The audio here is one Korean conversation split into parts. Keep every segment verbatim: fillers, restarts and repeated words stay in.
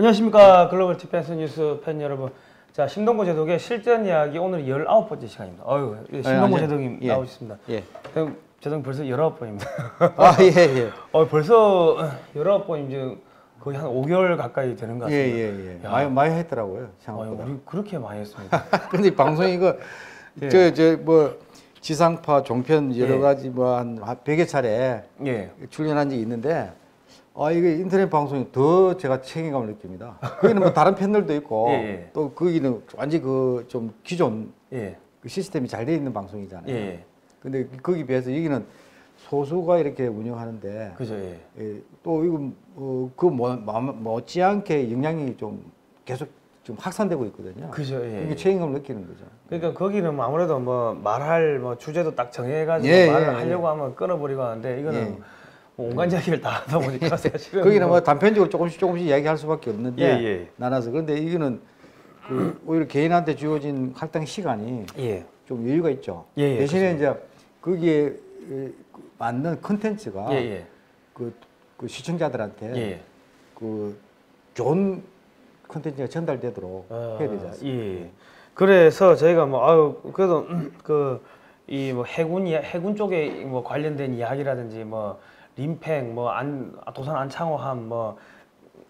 안녕하십니까. 글로벌 디펜스 뉴스 팬 여러분. 자, 신동보 제독의 실전 이야기 오늘 열아홉 번째 시간입니다. 어유 신동보 제독님 예. 나오셨습니다. 예. 제독님 벌써 열아홉 번입니다. 아, 예, 예. 어, 벌써 열아홉 번 이제 거의 한 오 개월 가까이 되는 것 같습니다. 예, 예, 예. 많이, 많이 했더라고요. 생각보다. 아, 우리 그렇게 많이 했습니다. 근데 방송 이거, 예. 저, 저, 뭐, 지상파, 종편 여러 예. 가지 뭐 한 백여 차례 예. 출연한 적이 있는데, 아, 이게 인터넷 방송이 더 제가 책임감을 느낍니다. 거기는 뭐 다른 패널도 있고, 예, 예. 또 거기는 완전히 그 좀 기존 예. 그 시스템이 잘 되어 있는 방송이잖아요. 예. 근데 거기 비해서 여기는 소수가 이렇게 운영하는데, 그죠, 예. 예, 또 이거 어, 그 뭐, 못지않게 영향이 좀 계속 좀 확산되고 있거든요. 그죠, 예. 이게 책임감을 느끼는 거죠. 그러니까 거기는 뭐 아무래도 뭐 말할 뭐 주제도 딱 정해가지고 예, 말을 예, 하려고 예. 하면 끊어버리고 하는데 이거는. 예. 온갖 이야기를 다 하다 보니까 사실은 거기는 뭐 단편적으로 조금씩 조금씩 이야기할 수밖에 없는데 예, 예. 나눠서. 그런데 이거는 그 오히려 개인한테 주어진 할당 시간이 예. 좀 여유가 있죠. 예, 예, 대신에 그렇죠. 이제 거기에 맞는 콘텐츠가 예, 예. 그, 그 시청자들한테 예. 그 좋은 콘텐츠가 전달되도록 아, 해야 되지 않습니까? 예. 그래서 저희가 뭐 아유 그래도 그 이 뭐 해군 해군 쪽에 뭐 관련된 이야기라든지 뭐 림팽, 뭐 안, 도산 안창호함, 뭐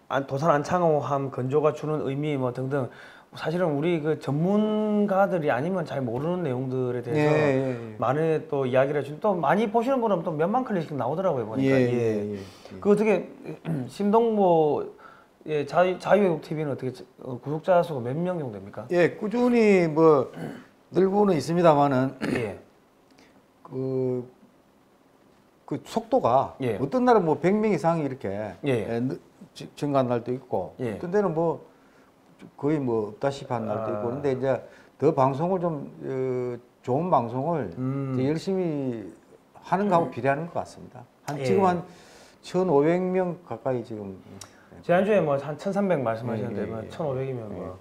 안, 도산 안창호함 건조가 주는 의미 뭐 등등 사실은 우리 그 전문가들이 아니면 잘 모르는 내용들에 대해서 예, 예, 예. 많은 또 이야기를 해주고 또 많이 보시는 분은 또 몇만 클릭씩 나오더라고요 보니까. 예, 예. 예, 예. 그 어떻게 신동보 예, 자유 자유외국 티비는 어떻게 어, 구독자 수가 몇 명 정도 됩니까? 예, 꾸준히 뭐 늘고는 있습니다만은 예. 그. 그 속도가 예. 어떤 날은 뭐 백 명 이상이 이렇게 예. 증가한 날도 있고 예. 어떤 데는 뭐 거의 뭐 없다시피 한 날도 아. 있고. 그런데 이제 더 방송을 좀 어, 좋은 방송을 음. 열심히 하는 거하고 음. 비례하는 것 같습니다. 한 예. 지금 한 천오백 명 가까이 지금 지난주에 뭐 한 천삼백 말씀하셨는데 예. 뭐 천오백이면 예. 뭐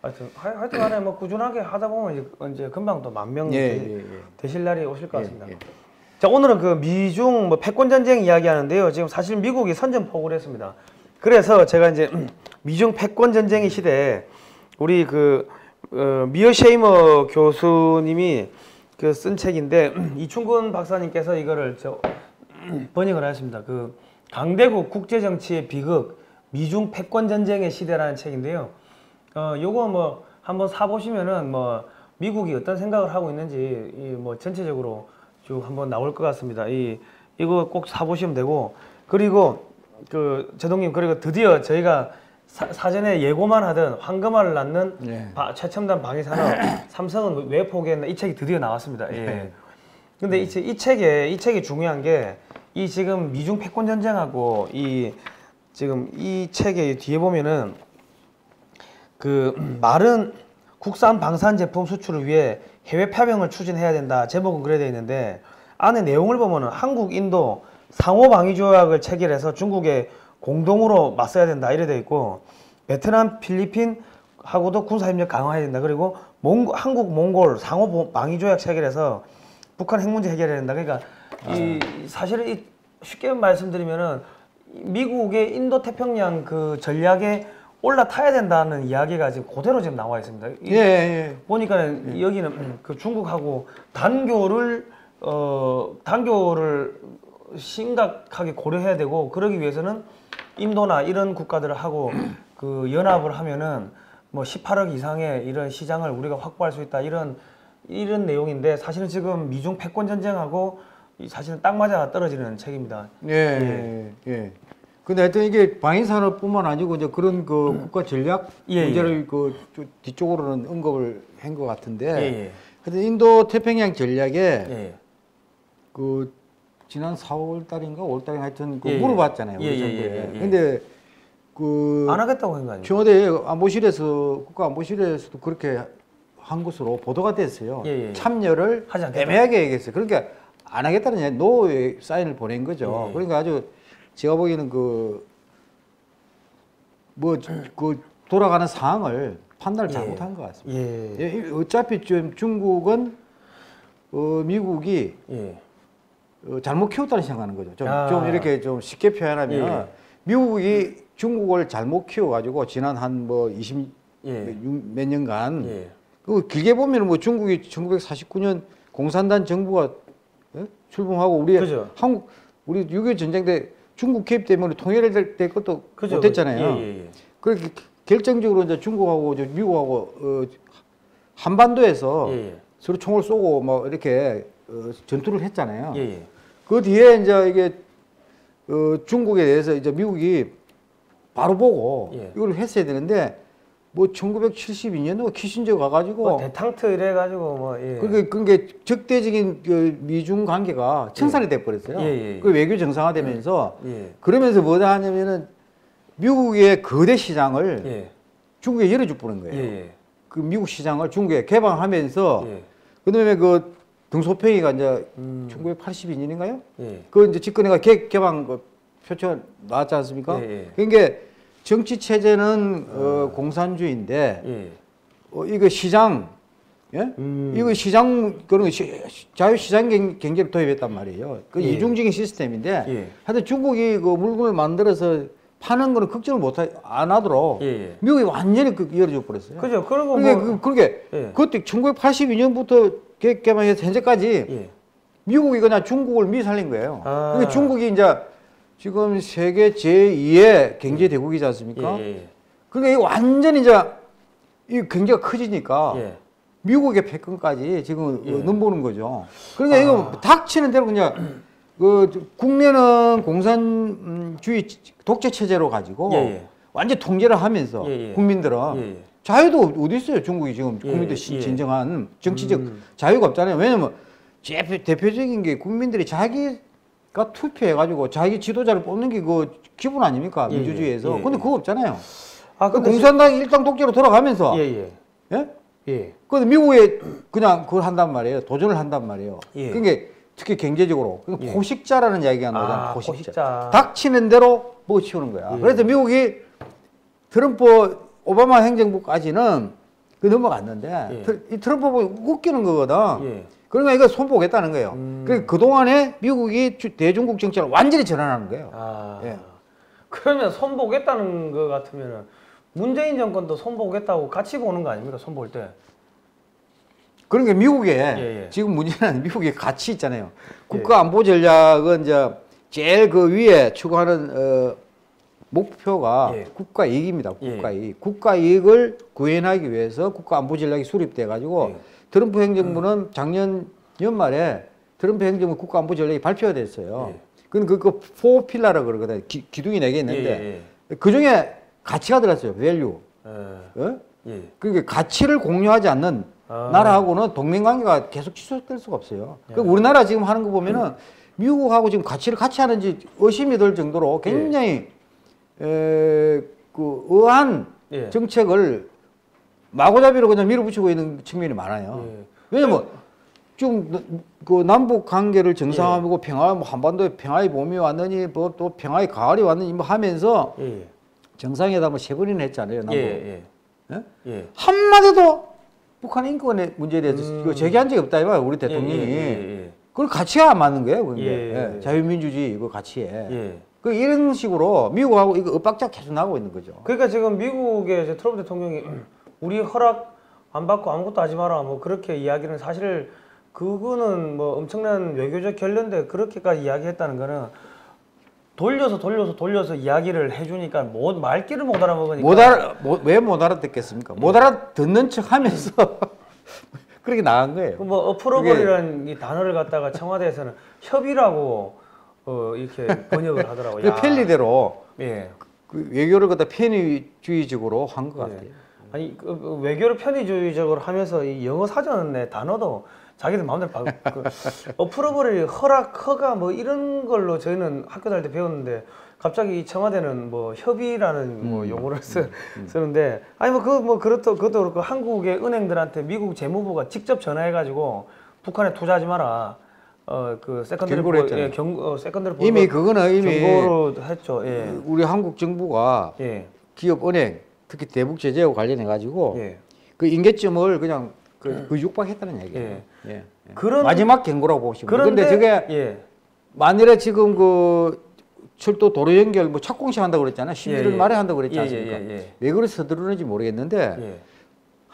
하여튼 하여튼 간에 뭐 꾸준하게 하다 보면 이제, 이제 금방 또 만 명 예. 되, 예. 되실 날이 오실 것 같습니다. 예. 예. 자, 오늘은 그 미중 뭐 패권 전쟁 이야기 하는데요. 지금 사실 미국이 선전포고를 했습니다. 그래서 제가 이제 미중 패권 전쟁의 시대에 우리 그 어, 미어 쉐이머 교수님이 그 쓴 책인데 이충근 박사님께서 이거를 저 번역을 하셨습니다. 그 강대국 국제 정치의 비극 미중 패권 전쟁의 시대라는 책인데요. 어, 요거 뭐 한번 사 보시면은 뭐 미국이 어떤 생각을 하고 있는지 이 뭐 전체적으로 쭉 한번 나올 것 같습니다. 이, 이거 꼭 사보시면 되고. 그리고, 그, 제동님, 그리고 드디어 저희가 사, 사전에 예고만 하던 황금알을 낳는 예. 바, 최첨단 방위 산업, 삼성은 왜 포기했나, 이 책이 드디어 나왔습니다. 예. 근데 예. 이, 이 책에, 이 책이 중요한 게, 이 지금 미중 패권 전쟁하고, 이, 지금 이 책에 뒤에 보면은, 그, 말은 국산 방산 제품 수출을 위해 해외 파병을 추진해야 된다. 제목은 그래 되어 있는데 안에 내용을 보면은 한국, 인도 상호 방위 조약을 체결해서 중국에 공동으로 맞서야 된다. 이래 되어 있고 베트남, 필리핀하고도 군사 협력 강화해야 된다. 그리고 몽고, 한국, 몽골 상호 방위 조약 체결해서 북한 핵 문제 해결해야 된다. 그러니까 아. 이 사실은 이 쉽게 말씀드리면은 미국의 인도 태평양 그 전략에 올라타야 된다는 이야기가 지금 그대로 지금 나와 있습니다. 예, 예. 보니까 예. 여기는 그 중국하고 단교를, 어, 단교를 심각하게 고려해야 되고, 그러기 위해서는 인도나 이런 국가들하고 그 연합을 하면은 뭐 십팔억 이상의 이런 시장을 우리가 확보할 수 있다. 이런, 이런 내용인데, 사실은 지금 미중 패권 전쟁하고 사실은 딱 맞아 떨어지는 책입니다. 예, 예. 예. 예. 근데 하여튼 이게 방위산업뿐만 아니고 이제 그런 그 음. 국가 전략 예, 문제를 예. 그 뒤쪽으로는 언급을 한 것 같은데. 예, 예. 근데 인도 태평양 전략에 예. 그 지난 사월 달인가 오월 달인가 하여튼 그 예, 물어봤잖아요. 예, 우리 정부에. 예, 예, 예. 근데 그 안 하겠다고 한 거 아니에요? 청와대 안보실에서 국가 안보실에서도 그렇게 한 것으로 보도가 됐어요. 예, 예. 참여를 하지 않겠다. 애매하게 얘기했어요. 그러니까 안 하겠다는 노의 사인을 보낸 거죠. 예. 그러니까 아주 제가 보기에는 그, 뭐, 그, 돌아가는 상황을 판단을 예. 잘못한 것 같습니다. 예. 예, 어차피 지금 중국은, 어, 미국이, 예. 어, 잘못 키웠다는 생각하는 거죠. 좀, 아. 좀 이렇게 좀 쉽게 표현하면, 예. 미국이 중국을 잘못 키워가지고 지난 한 뭐 이십 예. 몇 년간 예. 그 길게 보면 뭐 중국이 천구백사십구 년 공산당 정부가 예? 출범하고 우리 그죠. 한국 우리 육이오 전쟁 때 중국 개입 때문에 통일될 때 것도 그죠. 못했잖아요. 예, 예, 예. 그렇게 결정적으로 이제 중국하고 이제 미국하고 어, 한반도에서 예, 예. 서로 총을 쏘고 뭐 이렇게 어, 전투를 했잖아요. 예, 예. 그 뒤에 이제 이게 어, 중국에 대해서 이제 미국이 바로 보고 예. 이걸 했어야 되는데 뭐 천구백칠십이 년도 키신저 가가지고 뭐 대탕트 이래가지고 뭐 예. 그게 그게 적대적인 그 미중 관계가 청산이 예. 돼버렸어요. 예, 예, 예. 그 외교 정상화되면서 예. 예. 그러면서 뭐다 하냐면은 미국의 거대 시장을 예. 중국에 열어줘 보는 거예요. 예, 예. 그 미국 시장을 중국에 개방하면서 예. 그다음에 그 등소평이가 이제 음. 천구백팔십이 년인가요? 예. 그 이제 집권해가 개, 개방 그 표차 나왔지 않습니까? 예, 예. 그러니까 정치 체제는 어. 어, 공산주의인데 예. 어, 이거 시장, 예? 음. 이거 시장 그런 시, 자유 시장 경, 경제를 도입했단 말이에요. 그 예. 이중적인 시스템인데 예. 하여튼 중국이 그 물건을 만들어서 파는 거는 걱정을 못 하, 안 하도록 예예. 미국이 완전히 그, 열어줘 버렸어요. 그죠. 그리고 그게 뭐, 그게 예. 그때 천구백팔십이 년부터 개, 개방해서 현재까지 예. 미국이 그냥 중국을 미살린 거예요. 아. 그러니까 중국이 이제 지금 세계 제이의 경제 대국이지 않습니까? 예, 예. 그러니까 이 완전히 이제 이 경제가 커지니까 예. 미국의 패권까지 지금 예. 넘보는 거죠. 그러니까 아. 이거 닥치는 대로 그냥 그 국내는 공산주의 독재 체제로 가지고 예, 예. 완전 통제를 하면서 예, 예. 국민들은 예, 예. 자유도 어디 있어요? 중국이 지금 국민들 예, 예. 진정한 정치적 음. 자유가 없잖아요. 왜냐면 대표적인 게 국민들이 자기 그러니까 투표해가지고 자기 지도자를 뽑는 게 그 기본 아닙니까? 예, 민주주의에서. 예, 예. 근데 그거 없잖아요. 아, 근데 공산당 일당 독재로 돌아가면서. 예, 예. 예? 예. 근데 미국에 그냥 그걸 한단 말이에요. 도전을 한단 말이에요. 예. 그게 특히 경제적으로. 예. 포식자라는 이야기가 나오잖아요. 아, 포식자. 포식자. 닥치는 대로 먹어치우는 거야. 예. 그래서 미국이 트럼프, 오바마 행정부까지는 그 넘어갔는데, 예. 이 트럼프 보고 웃기는 거거든. 예. 그러니까 이거 손보겠다는 거예요. 음. 그러니까 그동안에 미국이 대중국 정책을 완전히 전환하는 거예요. 아. 예. 그러면 손보겠다는 것 같으면 문재인 정권도 손보겠다고 같이 보는 거 아닙니까? 손볼 때. 그러니까 미국에 예, 예. 지금 문제는 미국에 같이 있잖아요. 국가 안보 전략은 이제 제일 그 위에 추구하는 어, 목표가 예. 국가 이익입니다. 국가 예. 이익. 국가 이익을 구현하기 위해서 국가 안보 전략이 수립돼 가지고 예. 트럼프 행정부는 작년 연말에 트럼프 행정부 국가안보 전략이 발표가 됐어요. 그건 예. 그 포 필라라고 그러거든요. 기, 기둥이 네 개 있는데 예, 예. 그중에 가치가 들어갔어요. 밸류. 예. 어? 예. 그러니까 가치를 공유하지 않는 아. 나라하고는 동맹관계가 계속 지속될 수가 없어요. 예. 그러니까 우리나라 지금 하는 거 보면은 음. 미국하고 지금 가치를 같이 하는지 의심이 들 정도로 굉장히 예. 에, 그 의한 예. 정책을 마구잡이로 그냥 밀어붙이고 있는 측면이 많아요. 예. 왜냐면 지금 그 남북 관계를 정상화하고 예. 평화, 뭐 한반도에 평화의 봄이 왔느니 뭐 또 평화의 가을이 왔느니 뭐 하면서 예. 정상회담을 세 번이나 했잖아요. 남북. 예. 예? 예. 한 마디도 북한 인권의 문제에 대해서 음. 제기한 적이 없다 이봐요. 우리 대통령이 예. 예. 예. 그걸 가치가 안 맞는 거예요. 예. 예. 예. 자유민주주의 그 가치에. 예. 그 이런 식으로 미국하고 이거 엇박자 계속 나오고 있는 거죠. 그러니까 지금 미국의 이제 트럼프 대통령이 우리 허락 안 받고 아무것도 하지 마라 뭐 그렇게 이야기는 사실 그거는 뭐 엄청난 외교적 결례인데 그렇게까지 이야기했다는 거는 돌려서 돌려서 돌려서 이야기를 해주니까 못 말귀를 못 알아먹으니까 못 알아 왜 못 알아듣겠습니까? 못 알아듣는 척하면서 그렇게 나간 거예요. 뭐 어프로벌이라는 이 단어를 갖다가 청와대에서는 협의라고 어 이렇게 번역을 하더라고요. 편리대로 예. 그 외교를 갖다 편의주의적으로 한 것 같아요. 예. 아니 그 외교를 편의주의적으로 하면서 이 영어 사전의 단어도 자기들 마음대로 그, 어프로벌이 허락, 허가 뭐 이런 걸로 저희는 학교 다닐 때 배웠는데 갑자기 이 청와대는 뭐 협의라는 뭐 용어를 쓰, 쓰는데 아니 뭐 그 뭐 그렇도 그것도 그렇고 한국의 은행들한테 미국 재무부가 직접 전화해가지고 북한에 투자하지 마라. 어 그 세컨드를 보고 예, 경 어, 세컨드를 보고 이미 그거는 이미 경고로 했죠. 예. 우리 한국 정부가 예. 기업 은행 특히 대북 제재와 관련해 가지고 예. 그 임계점을 그냥 그, 그 육박했다는 얘기예요. 예. 예. 예. 그런 마지막 경고라고 보시면. 그런데 저게 예. 만일에 지금 그 철도 도로 연결 뭐 착공식한다고 그랬잖아요. 십일월 예, 예. 말에 한다고 그랬지 않습니까? 예, 예, 예. 왜 그렇게 서두르는지 모르겠는데 예.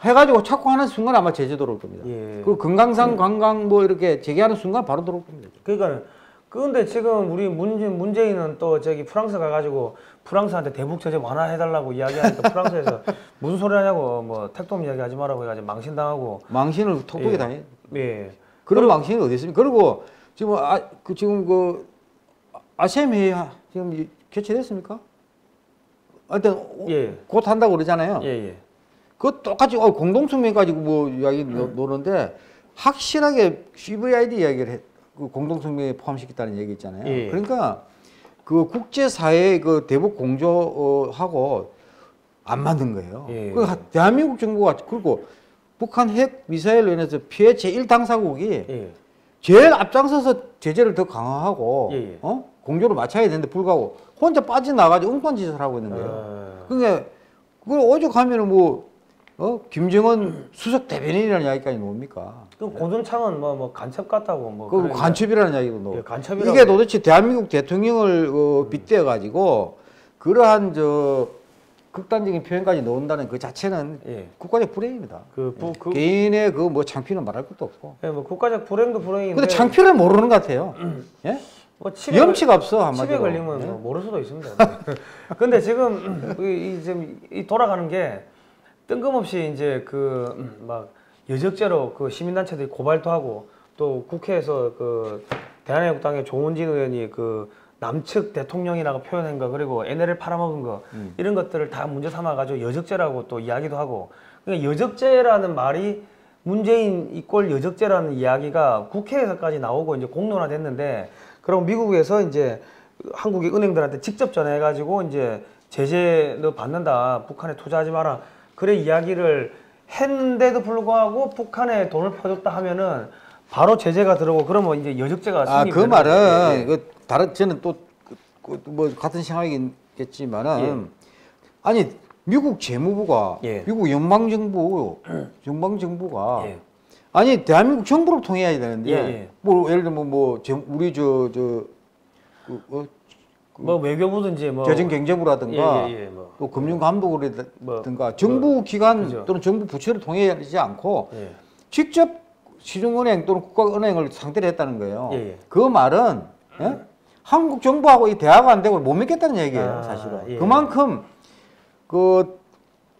해가지고 착공하는 순간 아마 제주도로 올 겁니다. 예. 그리고 금강산 예. 관광 뭐 이렇게 재개하는 순간 바로 들어올 겁니다. 그러니까 그런데 지금 우리 문재인, 문재인은 또 저기 프랑스 가가지고 프랑스한테 대북 제재 완화해달라고 이야기하니까 프랑스에서 무슨 소리 하냐고 뭐 택돔 이야기하지 말라고 해가지고 망신당하고 망신을 톡톡이 예. 당해. 예. 그런 망신이 어디 있습니까? 그리고 지금 아 그 지금 그 아셈 회의 지금 개최됐습니까? 하여튼 예. 곧 한다고 그러잖아요. 예예. 그 똑같이 어, 공동성명 가지고 뭐 이야기 음. 노는데 확실하게 씨브이아이디 이야기를 해. 그 공동성명에 포함시켰다는 얘기 있잖아요. 예. 그러니까 그 국제사회의 그 대북 공조하고 안 맞는 거예요. 예. 그 대한민국 정부가 그리고 북한 핵 미사일로 인해서 피해 제일 당사국이 예. 제일 앞장서서 제재를 더 강화하고 예예. 어? 공조를 맞춰야 되는데 불구하고 혼자 빠져나가지고 엉뚱한 짓을 하고 있는 거예요. 아... 그러니까 그걸 오죽하면 뭐 어? 김정은 수석 대변인이라는 이야기까지 나옵니까? 그럼 고준창은 뭐, 뭐 간첩 같다고 뭐 그 간첩이라는 이야기도 나오고. 예, 간첩이라고. 이게 도대체 대한민국 대통령을 어, 빗대 가지고 그러한 저 극단적인 표현까지 넣는다는 그 자체는 예. 국가적 불행입니다. 그, 부, 그, 개인의 그 뭐 창피는 말할 것도 없고. 예, 뭐 국가적 불행도 불행인데. 근데 창피를 모르는 것 같아요. 예? 뭐 치매, 염치가 없어 한마디로. 치매 걸리면 예? 뭐 모를 수도 있습니다. 근데 지금 이, 지금 이 돌아가는 게 뜬금없이 이제 그 막 여적제로 그 시민단체들이 고발도 하고 또 국회에서 그 대한애국당의 조원진 의원이 그 남측 대통령이라고 표현한 거 그리고 엔엘을 팔아먹은 거 음. 이런 것들을 다 문제 삼아가지고 여적제라고 또 이야기도 하고 그러니까 여적제라는 말이 문재인 이꼴 여적제라는 이야기가 국회에서까지 나오고 이제 공론화됐는데 그럼 미국에서 이제 한국의 은행들한테 직접 전해가지고 이제 제재 너 받는다 북한에 투자하지 마라 그래 이야기를 했는데도 불구하고 북한에 돈을 퍼줬다 하면은 바로 제재가 들어오고 그러면 이제 여적제가 생기는 거예요. 아, 그 말은 그 다른 저는 또 뭐 같은 생각이겠지만은 예. 아니 미국 재무부가 예. 미국 연방 정부 연방 정부가 예. 아니 대한민국 정부로 통해야 되는데 예. 뭐 예를 들면 뭐 우리 저 저 그, 어, 뭐 외교부든지 뭐 재정경제부라든가 예, 예, 예, 뭐. 또 금융감독이라든가 뭐, 정부기관 그죠. 또는 정부 부처를 통해하지 않고 예. 직접 시중은행 또는 국가은행을 상대로 했다는 거예요. 예, 예. 그 말은 예? 한국 정부하고 이 대화가 안 되고 못 믿겠다는 얘기예요. 아, 사실은 예. 그만큼 그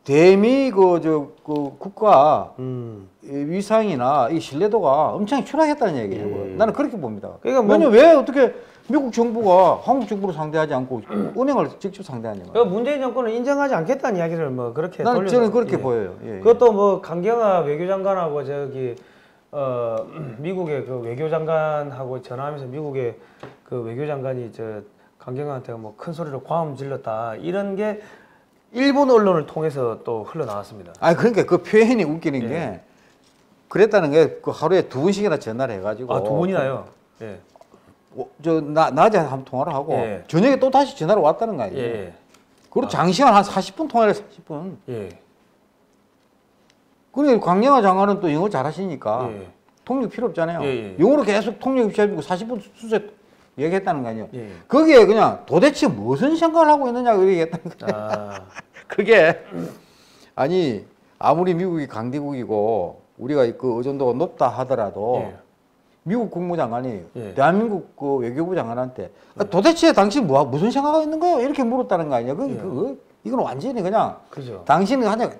대미 그 저 그 국가 음. 위상이나 이 신뢰도가 엄청 추락했다는 얘기예요. 예. 나는 그렇게 봅니다. 그러니까 뭐, 왜냐면 왜 어떻게 미국 정부가 한국 정부를 상대하지 않고 은행을 직접 상대하냐. 그러니까 문재인 정권은 인정하지 않겠다는 이야기를 뭐 그렇게. 나는 저는 그렇게 예. 보여요. 예, 예. 그것도 뭐 강경화 외교장관하고 저기 어 미국의 그 외교장관하고 전화하면서 미국의 그 외교장관이 저 강경화한테 뭐 큰 소리로 과음 질렀다 이런 게 일본 언론을 통해서 또 흘러나왔습니다. 아 그러니까 그 표현이 웃기는 예. 게 그랬다는 게 그 하루에 두 번씩이나 전화를 해가지고. 아 두 번이나요. 예. 어, 저 나, 낮에 한번 통화를 하고 예. 저녁에 또 다시 전화를 왔다는 거 아니에요. 예. 그리고 아. 장시간 한 사십 분 통화를 사십 분. 예. 그리고 강경화 장관은 또 영어 잘하시니까 예. 통역 필요 없잖아요. 예. 영어로 계속 통역 입시해주고 사십 분 수세 얘기했다는 거 아니에요. 예. 거기에 그냥 도대체 무슨 생각을 하고 있느냐 얘기했다는 거예요. 아. 그게 아니 아무리 미국이 강대국이고 우리가 그 의존도가 높다 하더라도 예. 미국 국무장관이 예. 대한민국 그 외교부 장관한테 예. 도대체 당신 뭐 무슨 생각이 있는 거예요? 이렇게 물었다는 거 아니야? 그, 예. 그, 이건 완전히 그냥 그죠. 당신은 그냥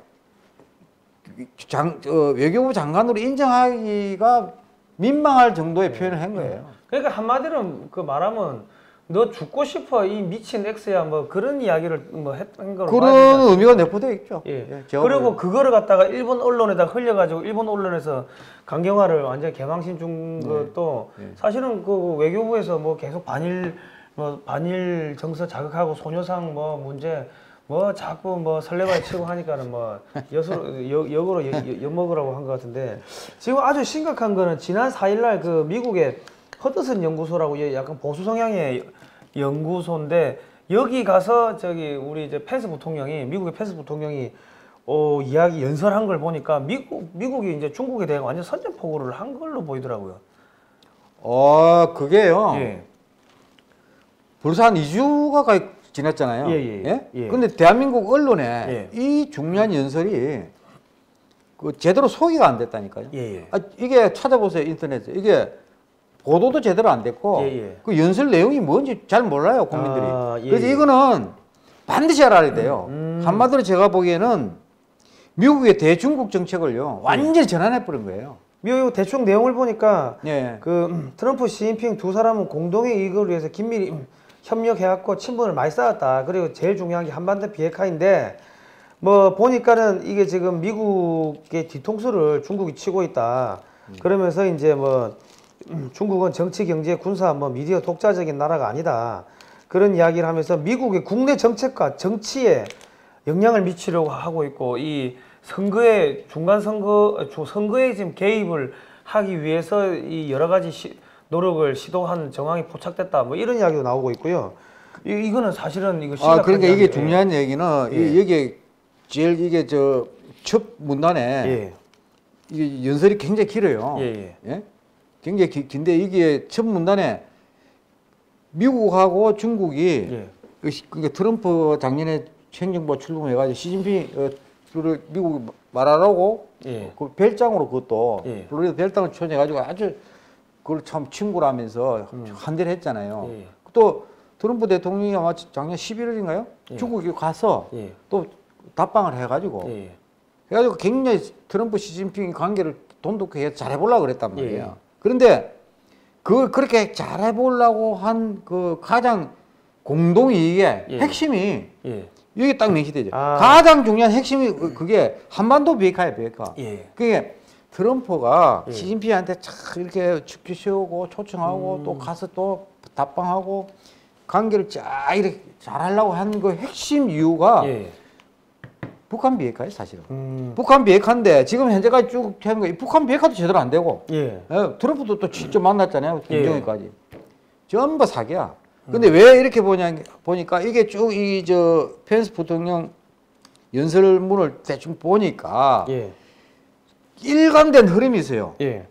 장, 어, 외교부 장관으로 인정하기가 민망할 정도의 예. 표현을 한 거예요. 그러니까 한마디로 그 말하면 너 죽고 싶어 이 미친 X야 뭐 그런 이야기를 뭐 했던 거로 그런 말하니까. 의미가 내포되어 있죠. 예. 예, 그리고 그거를 갖다가 일본 언론에다 흘려가지고 일본 언론에서 강경화를 완전히 개망신 준 것도 예. 예. 사실은 그 외교부에서 뭐 계속 반일 뭐 반일 정서 자극하고 소녀상 뭐 문제 뭐 자꾸 뭐 설레발 치고 하니까는 뭐 여수로 여, 역으로 엿먹으라고 한 것 같은데 지금 아주 심각한 거는 지난 사일날 그 미국의 허드슨 연구소라고 약간 보수 성향의 연구소인데 여기 가서 저기 우리 이제 펜스 부통령이 미국의 펜스 부통령이 어 이야기 연설한 걸 보니까 미국 미국이 이제 중국에 대해 완전 선전포고를 한 걸로 보이더라고요. 어 그게요. 예. 벌써 한 이 주가 지났잖아요. 예, 예, 예. 예? 예. 근데 대한민국 언론에 예. 이 중요한 연설이 그 제대로 소개가 안 됐다니까요. 예, 예. 아, 이게 찾아보세요, 인터넷에. 이게 보도도 제대로 안 됐고, 예, 예. 그 연설 내용이 뭔지 잘 몰라요, 국민들이. 아, 예, 그래서 예. 이거는 반드시 알아야 돼요. 음. 한마디로 제가 보기에는 미국의 대중국 정책을요, 완전히 전환해버린 거예요. 미국 대충 내용을 보니까 예. 그 트럼프, 시진핑 두 사람은 공동의 이익을 위해서 긴밀히 음. 협력해갖고 친분을 많이 쌓았다. 그리고 제일 중요한 게 한반도 비핵화인데 뭐 보니까는 이게 지금 미국의 뒤통수를 중국이 치고 있다. 음. 그러면서 이제 뭐 음, 중국은 정치, 경제, 군사, 뭐 미디어 독자적인 나라가 아니다. 그런 이야기를 하면서 미국의 국내 정책과 정치에 영향을 미치려고 하고 있고 이 선거에 중간 선거 선거에 지금 개입을 하기 위해서 이 여러 가지 시, 노력을 시도한 정황이 포착됐다. 뭐 이런 이야기도 나오고 있고요. 이, 이거는 사실은 이거 심각한 아 그러니까 이야기예요. 이게 중요한 얘기는 예. 이, 여기 제일 이게 저 첫 문단에 예. 이게 연설이 굉장히 길어요. 예. 예? 굉장히 기, 긴데 이게 첫 문단에 미국하고 중국이 예. 그러니까 트럼프 작년에 행정부 출범해가지고 시진핑 어, 를 미국 말하라고 예. 그 별장으로 그것도 예. 플로리다 별장을 초청해가지고 아주 그걸 참 친구라면서 음. 한대를 했잖아요. 예. 또 트럼프 대통령이 아마 작년 십일월인가요? 예. 중국에 가서 예. 또 답방을 해가지고 예. 해가지고 굉장히 트럼프 시진핑 관계를 돈독히 해서 잘해보려고 그랬단 말이에요. 예. 그런데 그걸 그렇게 잘해보려고 한 그 가장 공동이익의 예. 핵심이 예. 여기 딱 명시되죠. 아. 가장 중요한 핵심이 그게 한반도 비핵화예요, 비핵화. 예. 그게 트럼프가 예. 시진핑한테 착 이렇게 축지 세우고 초청하고 음. 또 가서 또 답방하고 관계를 쫙 이렇게 잘 하려고 한 그 핵심 이유가 예. 북한 비핵화예요, 사실은. 음. 북한 비핵화인데 지금 현재까지 쭉 하는 거 북한 비핵화도 제대로 안 되고 예. 예, 트럼프도 또 직접 만났잖아요, 김정은까지. 예. 전부 사기야. 근데 왜 이렇게 보냐, 보니까 이게 쭉 이 저 펜스 부통령 연설문을 대충 보니까 예. 일관된 흐름이 있어요. 예.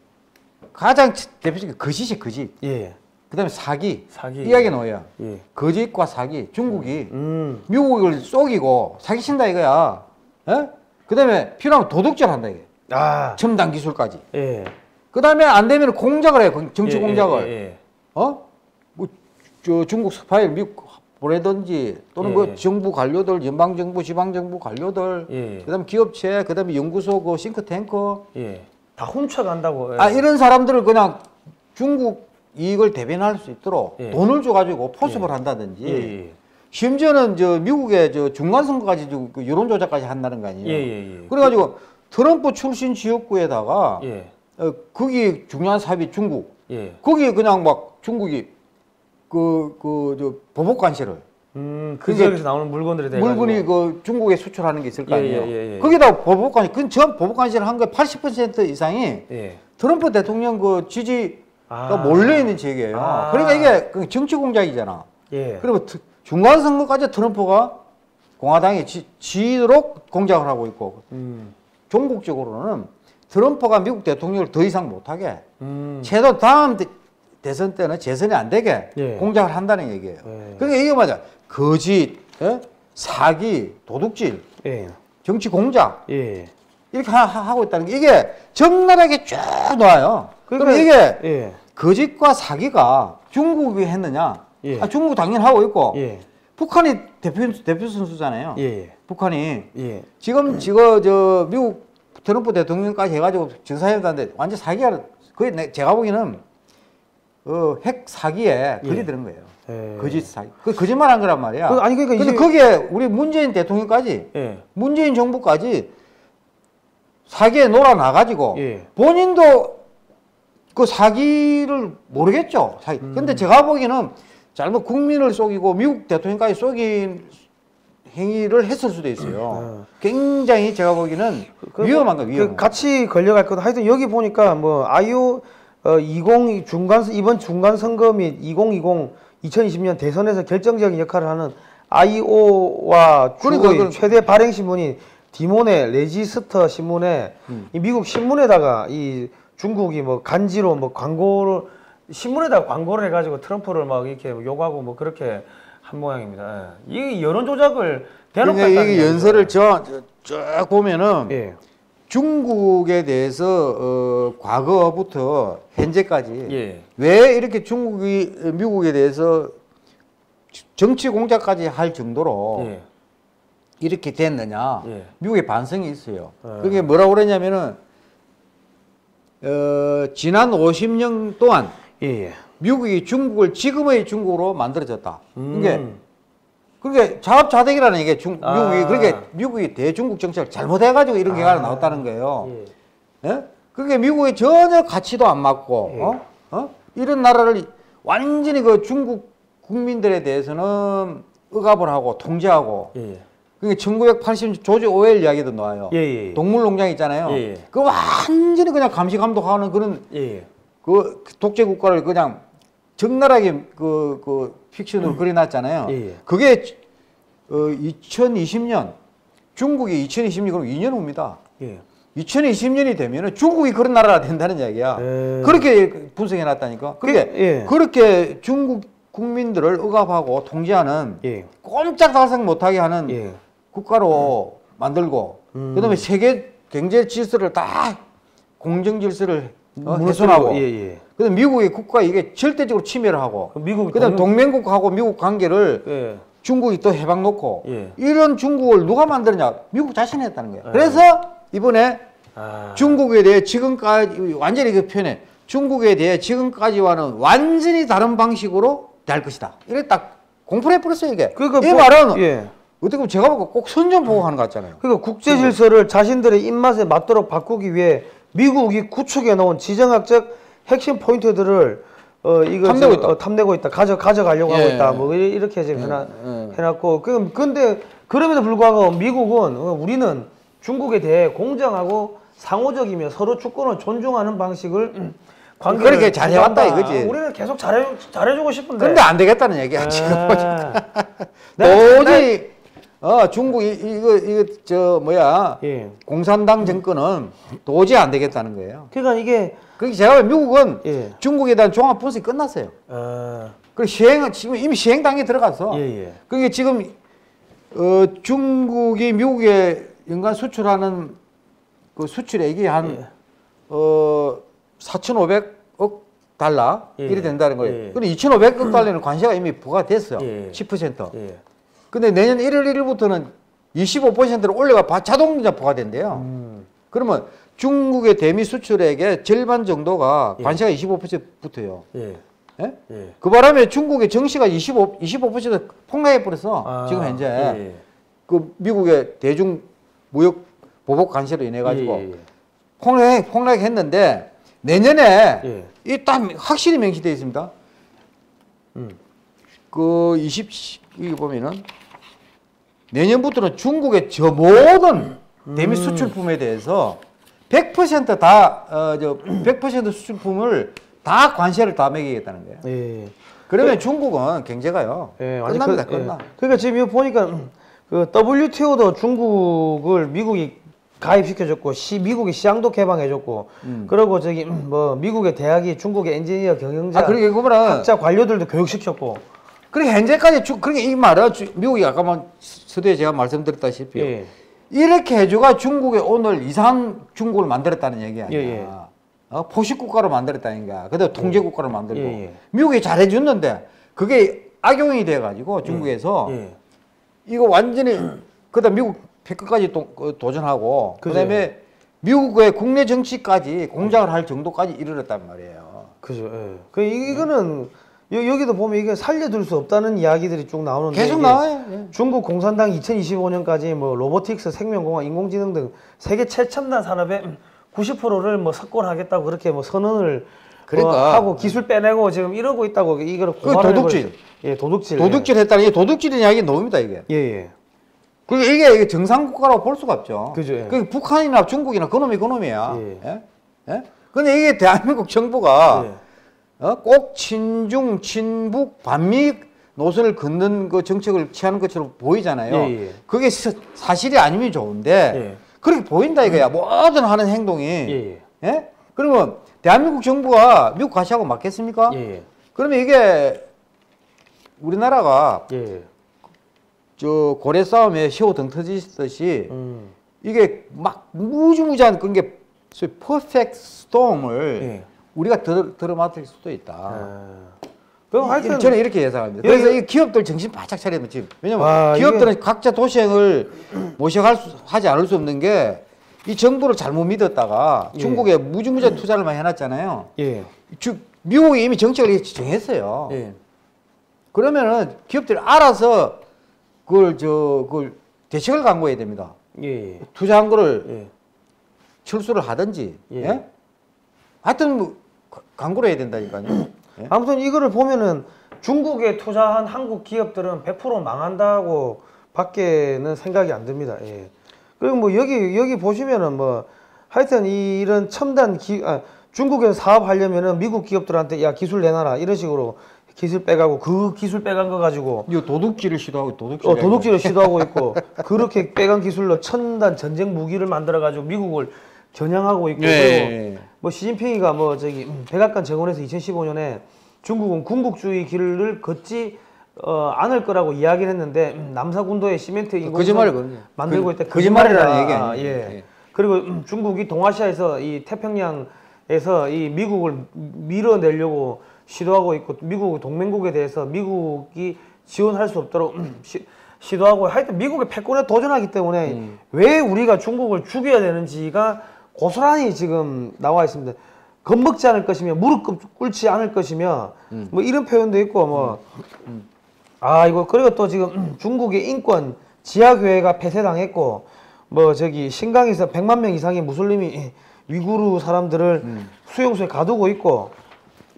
가장 대표적인 게 거짓이 거짓. 예. 그 다음에 사기. 사기. 이야기 나와요. 예. 거짓과 사기. 중국이 음. 미국을 속이고 사기친다 이거야. 예? 그 다음에 필요하면 도둑질 한다 이게. 아. 첨단 기술까지. 예. 그 다음에 안 되면 공작을 해요. 정치 예. 공작을. 예. 어? 저 중국 스파이 미국 보내든지 또는 예. 그 정부 관료들, 연방정부, 지방정부 관료들, 예. 그다음 기업체, 그다음에 연구소, 그 싱크탱크, 예. 다 훔쳐간다고. 예. 아 이런 사람들을 그냥 중국 이익을 대변할 수 있도록 예. 돈을 줘가지고 포섭을 예. 한다든지, 예. 심지어는 저 미국의 저 중간 선거까지 그 여론 조작까지 한다는 거 아니에요. 예. 예. 그래가지고 트럼프 출신 지역구에다가 예. 어, 거기 중요한 사업이 중국, 예. 거기 그냥 막 중국이 그, 그, 저, 보복 관세를. 음, 그 지역에서 나오는 물건들에 대해서. 물건이 그 중국에 수출하는 게 있을 거 아니에요. 예, 예, 예, 예. 거기다 보복 관세, 그 전 보복 관세를 한 거에 팔십 퍼센트 이상이 예. 트럼프 대통령 그 지지가 아. 몰려있는 지역이에요. 아. 그러니까 이게 그 정치 공작이잖아. 예. 그리고 중간 선거까지 트럼프가 공화당에 지, 지도록 공작을 하고 있고, 음. 종국적으로는 트럼프가 미국 대통령을 더 이상 못하게, 음. 최소 다음 대, 대선 때는 재선이 안 되게 예. 공작을 한다는 얘기예요. 예. 그러니까 이게 맞아. 거짓, 예? 사기, 도둑질, 예. 정치 공작 예. 이렇게 하, 하고 있다는 게 이게 적나라하게 쭉 나와요. 그러니까, 그럼 이게 예. 거짓과 사기가 중국이 했느냐? 예. 아, 중국 당연히 하고 있고 예. 북한이 대표 대표 선수잖아요. 예. 북한이 예. 지금 음. 지금 저 미국 트럼프 대통령까지 해가지고 정상회담인데 완전 사기야. 그게 제가 보기에는. 어, 핵 사기에 예. 걸이드는 거예요. 예. 거짓 사기. 그 거짓말 한 거란 말이야. 그, 아니, 그러니까 근데 이제... 그게 우리 문재인 대통령까지, 예. 문재인 정부까지 사기에 놀아나가지고, 예. 본인도 그 사기를 모르겠죠. 사기. 음. 근데 제가 보기에는 잘못 국민을 속이고 미국 대통령까지 속인 행위를 했을 수도 있어요. 아. 굉장히 제가 보기에는 그, 위험한 거예요. 위험한 그, 같이 걸려갈 거다. 하여튼 여기 보니까 뭐, 아이오, 어, 이십 중간, 이번 중간선거 및 이천이십, 이천이십 년 대선에서 결정적인 역할을 하는 아이오와 중국의 최대 발행 신문인 디몬의 레지스터 신문에 음. 이 미국 신문에다가 이 중국이 뭐 간지로 뭐 광고를 신문에다 광고를 해가지고 트럼프를 막 이렇게 요구하고 뭐 그렇게 한 모양입니다. 이 여론 조작을 대놓고 했다는 게 연설을 쭉 보면은 예. 중국에 대해서 어, 과거부터 현재까지 예. 왜 이렇게 중국이 미국에 대해서 정치 공작까지 할 정도로 예. 이렇게 됐느냐 예. 미국의 반성이 있어요. 예. 그게 뭐라고 그랬냐면은 어, 지난 오십 년 동안 예. 미국이 중국을 지금의 중국으로 만들어졌다. 음. 그게 그게 자업자득이라는 이게 중, 아. 미국이 그렇게 미국이 대중국 정책을 잘못해가지고 이런 결과가 아. 나왔다는 거예요. 예. 예? 그게 미국에 전혀 가치도 안 맞고 예. 어? 어? 이런 나라를 완전히 그 중국 국민들에 대해서는 억압을 하고 통제하고. 예. 그게 천구백팔십 년 조지 오웰 이야기도 나와요. 예, 예. 동물농장 있잖아요. 예, 예. 그 완전히 그냥 감시 감독하는 그런 예. 그 독재 국가를 그냥 적나라하게 그, 그 픽션으로 음. 그려놨잖아요. 예, 예. 그게 어, 이천이십 년 중국이 이천이십 년 그럼 이 년 후입니다. 예. 이천이십 년이 되면은 중국이 그런 나라가 된다는 이야기야. 예. 그렇게 분석해놨다니까. 그게 예. 그렇게 중국 국민들을 억압하고 통제하는 예. 꼼짝달싹 못하게 하는 예. 국가로 음. 만들고 음. 그다음에 세계 경제 질서를 다 공정 질서를 훼손하고 어, 예, 예. 그다음 미국의 국가 이게 절대적으로 침해를 하고 미국 그다음 동맹국하고 미국 관계를 예. 중국이 또 해방 놓고 예. 이런 중국을 누가 만드느냐 미국 자신이 했다는 거예요. 예. 그래서 이번에 아. 중국에 대해 지금까지 완전히 그 표현해 중국에 대해 지금까지와는 완전히 다른 방식으로 될 것이다. 이래 딱 공포를 해버렸어요 이게. 그러니까 이 뭐, 말은. 예. 어떻게 보면 제가 보고 꼭 선전 보고하는 것 같잖아요. 그러니까 국제 질서를 자신들의 입맛에 맞도록 바꾸기 위해 미국이 구축해 놓은 지정학적 핵심 포인트들을 어 이거 탐내고 있다. 어, 탐내고 있다. 가져 가져가려고 예. 하고 있다. 뭐 이렇게 지금 예. 해놔, 예. 해놨고. 그럼 근데 그럼에도 불구하고 미국은 우리는 중국에 대해 공정하고 상호적이며 서로 주권을 존중하는 방식을 음. 관계를 그렇게 잘해왔다 이거지. 우리는 계속 잘해 잘해주고 싶은데. 근데 안 되겠다는 얘기야 에... 지금. 도저히 어 중국 이, 이거 이거 저 뭐야 예. 공산당 정권은 도저히 안 되겠다는 거예요. 그러니까 이게 그 제가 미국은 예. 중국에 대한 종합 분석이 끝났어요. 아... 그리고 시행은 지금 이미 시행 단계에 들어갔어. 예예. 그게 지금 어 중국이 미국에 연간 수출하는 그 수출액이 한 예. 어. 사천오백억 달러 예. 이래 된다는 거예요. 예. 그런데 이천오백억 달러는 관세가 이미 부과됐어요. 예. 십 퍼센트. 예. 근데 내년 일월 일일부터는 이십오 퍼센트를 올려가 자동차 부과된대요. 음. 그러면 중국의 대미 수출액의 절반 정도가 관세가 예. 이십오 퍼센트 붙어요. 예. 예? 예. 그 바람에 중국의 정시가 이십오 퍼센트 폭락해버려서 아. 지금 현재 예. 그 미국의 대중 무역 보복 관세로 인해 가지고 예. 폭락 폭락했는데. 내년에 예. 이 딱 확실히 명시되어 있습니다. 음. 그 이십 이거 보면은 내년부터는 중국의 저 모든 음. 대미 수출품에 대해서 백 퍼센트 다 어 저 백 퍼센트 수출품을 다 관세를 다 매기겠다는 거예요. 예. 그러면 예. 중국은 경제가요. 예, 끝납니다. 그, 끝나. 예. 그러니까 지금 이거 보니까 그 더블유티오도 중국을 미국이 가입시켜줬고, 시, 미국이 시장도 개방해줬고, 음. 그리고 저기, 뭐, 미국의 대학이 중국의 엔지니어 경영자, 아, 그러니까 그거는 학자 관료들도 교육시켰고. 그리고 현재까지, 주, 그러니까 이 말은 주, 미국이 아까만 서두에 제가 말씀드렸다시피, 예. 이렇게 해줘가 중국에 오늘 이상한 중국을 만들었다는 얘기 아니야. 예, 예. 어? 포식국가로 만들었다는 거야. 근데 통제국가로 만들고. 예, 예. 미국이 잘해줬는데, 그게 악용이 돼가지고, 중국에서. 예, 예. 이거 완전히, 그 다음 미국, 패크까지 도전하고 그죠. 그다음에 미국의 국내 정치까지 공작을 할 정도까지 이르렀단 말이에요. 그죠. 예. 그 이거는 예. 여, 여기도 보면 이게 살려둘 수 없다는 이야기들이 쭉 나오는데 계속 나와요. 예. 중국 공산당 이천이십오 년까지 뭐 로보틱스, 생명공학, 인공지능 등 세계 최첨단 산업의 구십 퍼센트를 뭐 석권하겠다고 그렇게 뭐 선언을 그러니까. 어, 하고 기술 빼내고 지금 이러고 있다고 이걸 고발을 도둑질. 예, 도둑질. 도둑질 예. 했다는 게 도둑질이라는 이야기 나옵니다 이게. 예, 예. 그게 이게, 이게 정상국가라고 볼 수가 없죠. 그죠. 예. 그게 북한이나 중국이나 그놈이 그놈이야. 예. 예? 예? 근데 이게 대한민국 정부가 예. 어? 꼭 친중, 친북, 반미 노선을 걷는 그 정책을 취하는 것처럼 보이잖아요. 예, 예. 그게 사, 사실이 아니면 좋은데, 예. 그렇게 보인다 이거야. 예. 뭐든 하는 행동이. 예, 예. 예? 그러면 대한민국 정부가 미국 과시하고 맞겠습니까? 예. 그러면 이게 우리나라가 예. 저 고래 싸움에 새우 등 터지듯이 음. 이게 막 무지무지한 그런 게 소위 퍼펙트 스톰을 예. 우리가 들, 들어맞을 수도 있다. 아. 그럼 하여튼 저는 이렇게 예상합니다. 예, 그래서 예. 이 기업들 정신 바짝 차려야 돼 지금. 왜냐면 아, 기업들은 이게... 각자 도시행을 모셔하지 않을 수 없는 게 이 정부를 잘못 믿었다가 예. 중국에 무지무지한 투자를 많이 해놨잖아요. 예. 주, 미국이 이미 정책을 정했어요. 예. 그러면은 기업들이 알아서 그걸 저 그걸 대책을 강구해야 됩니다. 예. 투자한 거를 예. 철수를 하든지. 예. 예? 하여튼 뭐 강구를 해야 된다니까요. 예? 아무튼 이거를 보면은 중국에 투자한 한국 기업들은 백 퍼센트 망한다고 밖에는 생각이 안 듭니다. 예. 그리고 뭐 여기 여기 보시면은 뭐 하여튼 이런 첨단 기 아, 중국에서 사업하려면은 미국 기업들한테 야 기술 내놔라 이런 식으로 기술 빼가고 그 기술 빼간 거 가지고 이 도둑질을 시도하고 도둑질 어, 도둑질을 시도하고 있고 그렇게 빼간 기술로 첨단 전쟁 무기를 만들어 가지고 미국을 겨냥하고 있고 예, 그리고 뭐 시진핑이가 뭐 저기 백악관 재건에서 이천십오 년에 중국은 군국주의 길을 걷지 어, 않을 거라고 이야기를 했는데 음, 남사군도에 시멘트 인공섬 만들고 있다. 거짓말이라는 얘기 아니에요. 예. 예. 그리고 음, 중국이 동아시아에서 이 태평양에서 이 미국을 밀어내려고 시도하고 있고 미국 동맹국에 대해서 미국이 지원할 수 없도록 음, 시, 시도하고 하여튼 미국의 패권에 도전하기 때문에 음. 왜 우리가 중국을 죽여야 되는지가 고스란히 지금 나와 있습니다. 겁먹지 않을 것이며 무릎 꿇지 않을 것이며 음. 뭐 이런 표현도 있고 뭐 음. 음. 아 이거 그리고 또 지금 중국의 인권 지하교회가 폐쇄당했고 뭐 저기 신강에서 백만 명 이상의 무슬림이 위구르 사람들을 음. 수용소에 가두고 있고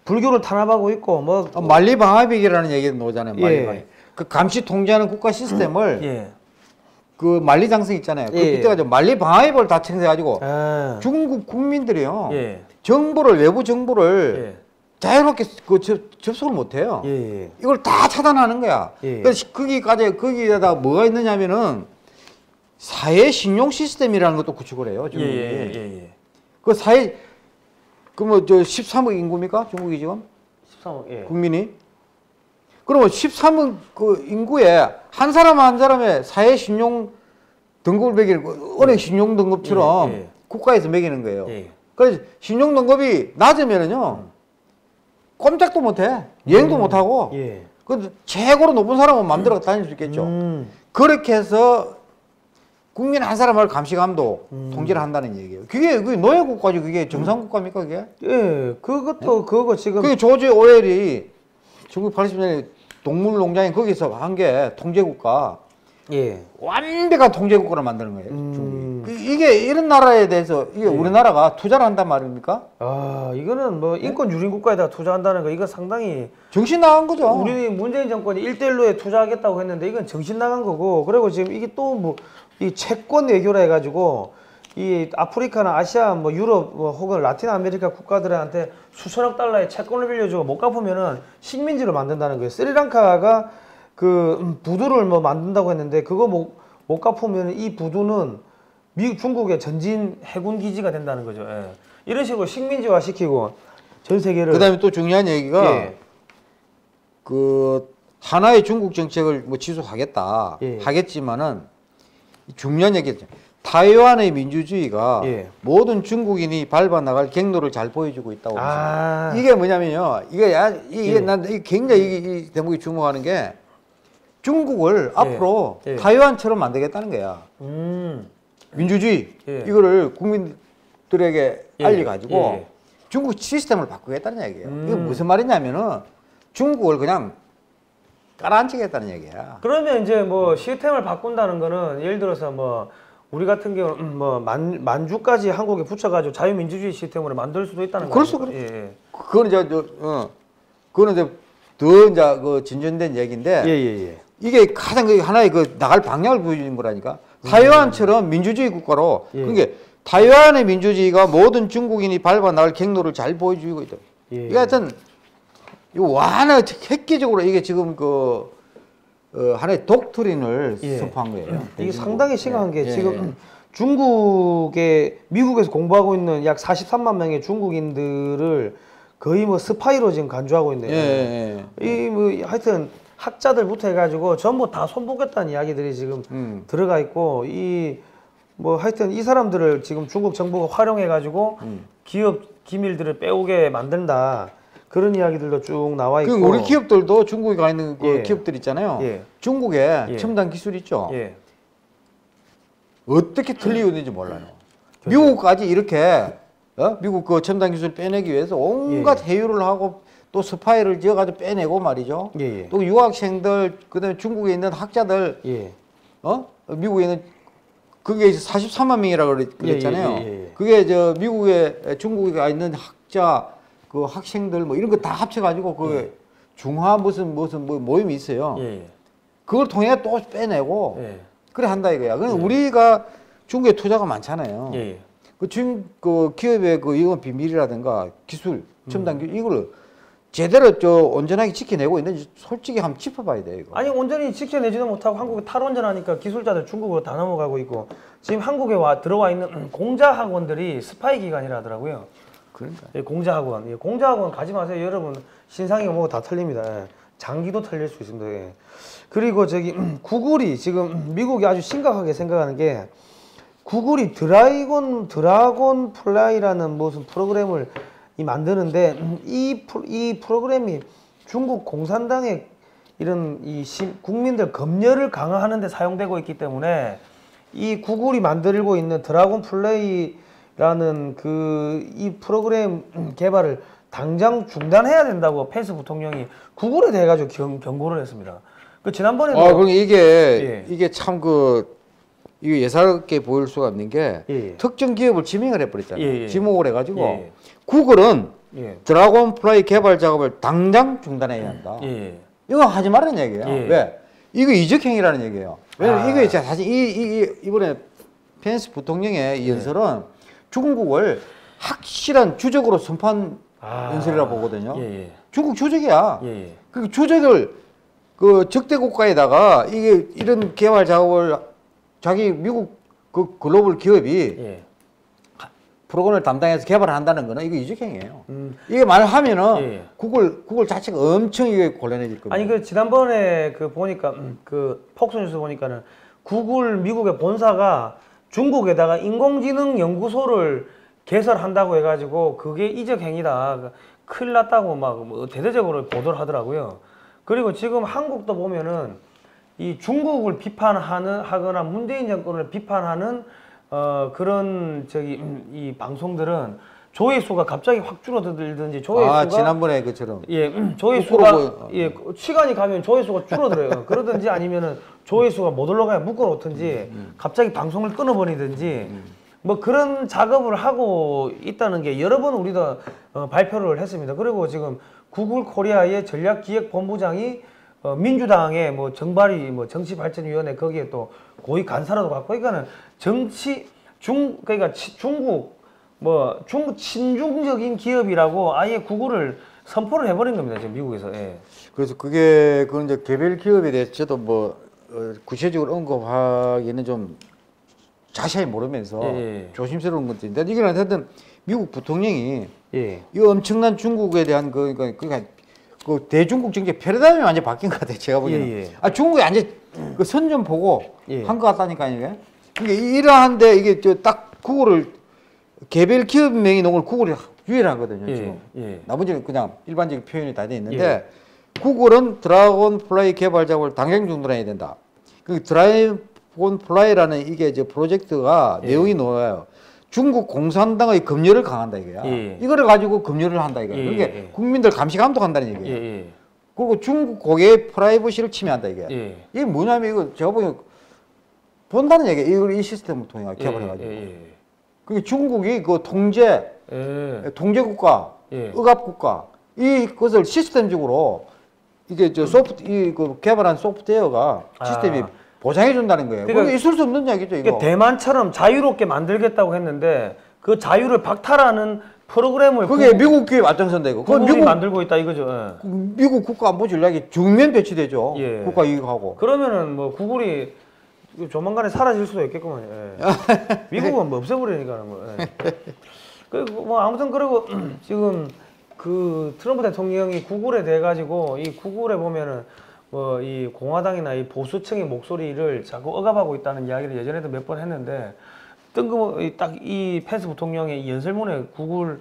불교를 탄압하고 있고 뭐 어, 만리방화벽이라는 얘기가 나오잖아요. 만리방화 예. 그 감시 통제하는 국가 시스템을 예. 그 만리장성 있잖아요. 그 예. 그때가 만리방화벽을 다 챙겨가지고 아. 중국 국민들이요 예. 정보를 외부 정보를 예. 자유롭게 그 접, 접속을 못해요. 예예. 이걸 다 차단하는 거야. 예예. 그래서 거기까지 거기에다 뭐가 있느냐면은 사회 신용 시스템이라는 것도 구축을 해요. 중국이. 예예예. 그 사회 그 뭐 저 십삼억 인구입니까? 중국이 지금 십삼억 예. 국민이. 그러면 십삼억 그 인구에 한 사람 한 사람의 사회 신용 등급을 매기는 거, 은행 신용 등급처럼 예예. 국가에서 매기는 거예요. 예예. 그래서 신용 등급이 낮으면은요. 음. 꼼짝도 못해. 여행도 음. 못하고. 예. 그 최고로 높은 사람은 마음대로 음. 다닐 수 있겠죠. 음. 그렇게 해서 국민 한 사람을 감시감독, 음. 통제를 한다는 얘기예요. 그게, 그게 노예국가지 그게 정상국가입니까 그게? 예, 그것도 예? 그거 지금. 그게 조지 오웰이 천구백팔십 년에 동물농장에 거기서 한 게 통제국가. 예. 완벽한 통제국가를 만드는 거예요. 음. 이게 이런 나라에 대해서 이게 예. 우리나라가 투자를 한단 말입니까? 아 이거는 뭐 인권 유린 국가에다가 투자한다는 거 이거 상당히 정신 나간 거죠. 우리 문재인 정권이 일대일로에 투자하겠다고 했는데 이건 정신 나간 거고 그리고 지금 이게 또 뭐 이 채권 외교라 해가지고 이 아프리카나 아시아 뭐 유럽 뭐 혹은 라틴 아메리카 국가들한테 수천억 달러의 채권을 빌려주고 못 갚으면은 식민지로 만든다는 거예요. 스리랑카가 그 부두를 뭐 만든다고 했는데 그거 못, 못 갚으면 이 부두는 미국 중국의 전진 해군 기지가 된다는 거죠. 예. 이런 식으로 식민지화 시키고 전 세계를. 그다음에 또 중요한 얘기가 예. 그 하나의 중국 정책을 뭐 취소하겠다 예. 하겠지만은 중요한 얘기죠. 타이완의 민주주의가 예. 모든 중국인이 밟아 나갈 경로를 잘 보여주고 있다고 아. 이게 뭐냐면요. 이게 이게 예. 난 굉장히 이, 이 대목이 주목하는 게. 중국을 예. 앞으로 예. 타이완처럼 만들겠다는 거야. 음. 민주주의 예. 이거를 국민들에게 예. 알려가지고 예. 중국 시스템을 바꾸겠다는 얘기예요. 음. 이게 무슨 말이냐면은 중국을 그냥 깔아앉히겠다는 얘기야. 그러면 이제 뭐 시스템을 바꾼다는 거는 예를 들어서 뭐 우리 같은 경우 뭐 만, 만주까지 한국에 붙여가지고 자유민주주의 시스템으로 만들 수도 있다는 거죠. 그렇소, 그렇소. 예. 그거는 이제 저, 어, 그거는 이제 더 이제 그 진전된 얘기인데. 예, 예, 예. 이게 가장 하나의 그 나갈 방향을 보여주는 거라니까. 타이완처럼 음. 민주주의 국가로 예. 그러니까 타이완의 민주주의가 모든 중국인이 밟아 나갈 경로를 잘 보여주고 있다. 예. 이게 하여튼 이거 완전 획기적으로 이게 지금 그 어, 하나의 독트린을 예. 선포한 거예요. 예. 이게 상당히 심한 게 예. 지금 예. 중국에 미국에서 공부하고 있는 약 사십삼만 명의 중국인들을 거의 뭐 스파이로 지금 간주하고 있네요. 예, 예, 예. 이 뭐 하여튼 학자들부터 해가지고 전부 다 손보겠다는 이야기들이 지금 음. 들어가 있고 이 뭐 하여튼 이 사람들을 지금 중국 정부가 활용해가지고 음. 기업 기밀들을 빼오게 만든다. 그런 이야기들도 쭉 나와 있고. 그 우리 기업들도 중국에 가 있는 그 예. 기업들 있잖아요. 예. 중국에 예. 첨단 기술 있죠. 예. 어떻게 틀리는지 몰라요. 음. 미국까지 이렇게 어? 미국 그 첨단 기술 빼내기 위해서 온갖 예. 해유를 하고 또 스파이를 지어가지고 빼내고 말이죠. 예예. 또 유학생들 그다음에 중국에 있는 학자들 예. 어? 미국에 있는 그게 이제 사십삼만 명이라 그랬잖아요. 예예예예. 그게 저 미국에 중국에 가 있는 학자 그 학생들 뭐 이런 거 다 합쳐가지고 그 예. 중화 무슨 무슨 뭐 모임이 있어요. 예. 그걸 통해 또 빼내고 예. 그래 한다 이거야. 그럼 예. 우리가 중국에 투자가 많잖아요. 예. 그 중 그 기업의 그 이건 비밀이라든가 기술 첨단 기술 음. 이걸 제대로 저 온전하게 지켜내고 있는지 솔직히 한번 짚어봐야 돼요. 이거. 아니 온전히 지켜내지도 못하고 한국이 탈원전하니까 기술자들 중국으로 다 넘어가고 있고 지금 한국에 와 들어와 있는 공자 학원들이 스파이 기관이라 하더라고요. 예, 공자학원. 예, 공자학원 가지 마세요. 여러분, 신상이 뭐고 다 틀립니다. 예. 장기도 틀릴 수 있습니다. 예. 그리고 저기, 구글이 지금 미국이 아주 심각하게 생각하는 게 구글이 드라이곤, 드래곤 플라이라는 무슨 프로그램을 이 만드는데 이, 프로, 이 프로그램이 중국 공산당의 이런 이 시, 국민들 검열을 강화하는 데 사용되고 있기 때문에 이 구글이 만들고 있는 드래곤 플라이 라는 그 이 프로그램 개발을 당장 중단해야 된다고 펜스 부통령이 구글에 대해 가지고 경, 경고를 했습니다. 그 지난번에 아, 그럼 이게 예. 이게 참 그 이게 예사롭게 보일 수가 없는 게 예. 특정 기업을 지명을 해버렸잖아요. 예. 지목을 해가지고 예. 구글은 예. 드래곤플라이 개발 작업을 당장 중단해야 한다. 예. 이거 하지 말라는 얘기예요. 예. 왜? 이거 이적행위라는 얘기예요. 왜냐면 아. 이게 사실 이, 이, 이 이번에 펜스 부통령의 이 연설은 예. 중국을 확실한 주적으로 선판 아, 연설이라 보거든요. 예, 예. 중국 주적이야. 예, 예. 그 주적을 그 적대 국가에다가 이게 이런 개발 작업을 자기 미국 그 글로벌 기업이 예. 프로그램을 담당해서 개발을 한다는 거는 이거 이적행이에요. 음. 이게 말하면은 예, 예. 구글 구글 자체가 엄청 이게 곤란해질 겁니다. 아니 그 지난번에 그 보니까 음. 그 폭스뉴스 보니까는 구글 미국의 본사가 중국에다가 인공지능 연구소를 개설한다고 해가지고 그게 이적행위다. 큰일 났다고 막 대대적으로 보도를 하더라고요. 그리고 지금 한국도 보면은 이 중국을 비판하는 하거나 문재인 정권을 비판하는 어 그런 저기 이 방송들은 조회수가 갑자기 확 줄어들든지 조회수가 아 지난번에 그처럼 예 조회수가 예 시간이 가면 조회수가 줄어들어요. 그러든지 아니면은 조회수가 못 올라가야 묶어놓든지 갑자기 방송을 끊어버리든지 뭐 그런 작업을 하고 있다는 게 여러 번 우리가 어, 발표를 했습니다. 그리고 지금 구글 코리아의 전략기획본부장이 어, 민주당의 뭐 정발이 뭐 정치발전위원회 거기에 또 고위 간사라도 갖고 그러니까는 정치 중 그러니까 치, 중국 뭐 중국 친중적인 기업이라고 아예 구글을 선포를 해버린 겁니다. 지금 미국에서. 예. 그래서 그게 그 이제 개별 기업에 대해서 저도 뭐 어, 구체적으로 언급하기는 좀 자세히 모르면서 예. 조심스러운 것들인데 이건 하여튼 미국 부통령이 예. 이 엄청난 중국에 대한 그 그러니까, 그러니까 그 대중국 정책 패러다임이 완전 바뀐 것 같아요. 제가 보기에는 예. 아 중국이 완전 그 선 좀 보고 예. 한 것 같다니까요. 이게 그러니까 이러한데 이게 저 딱 구글을 개별 기업 명의 농을 구글이 유일하거든요. 예, 지금. 예. 나머지는 그냥 일반적인 표현이 다 돼 있는데 예. 구글은 드래곤플라이 개발 작업을 당장 중단해야 된다. 그 드래곤플라이라는 이게 이제 프로젝트가 예. 내용이 나와요. 중국 공산당의 검열을 강한다 이거야. 예. 이거를 가지고 검열을 한다 이거야. 예. 그러니까 국민들 감시 감독한다는 얘기예요. 예. 그리고 중국 고객의 프라이버시를 침해한다 이거야. 예. 이게 뭐냐면 이거 제가 보기엔 본다는 얘기예요. 이걸 이 시스템을 통해 개발해가지고. 예. 예. 예. 그게 중국이 그 통제, 예. 통제국가, 예. 억압국가, 이것을 시스템적으로, 이게 저 소프트, 이 그 개발한 소프트웨어가 아. 시스템이 보장해준다는 거예요. 그게 그러니까, 있을 수 없는 이야기죠, 이거. 그러니까 대만처럼 자유롭게 만들겠다고 했는데, 그 자유를 박탈하는 프로그램을. 그게 국, 미국 기업 앞장선다, 이거. 그건 미국 만들고 있다, 이거죠. 예. 미국 국가안보 전략이 정면 배치되죠. 예. 국가 이익하고. 그러면은 뭐 구글이 조만간에 사라질 수도 있겠구만. 예. 미국은 뭐 없애버리니까 하는 거예요. 예. 그리고 뭐 아무튼 그리고 지금 그 트럼프 대통령이 구글에 대해 가지고 이 구글에 보면은 뭐 이 공화당이나 이 보수층의 목소리를 자꾸 억압하고 있다는 이야기를 예전에도 몇 번 했는데 뜬금없이 딱 이 펜스 부통령의 연설문에 구글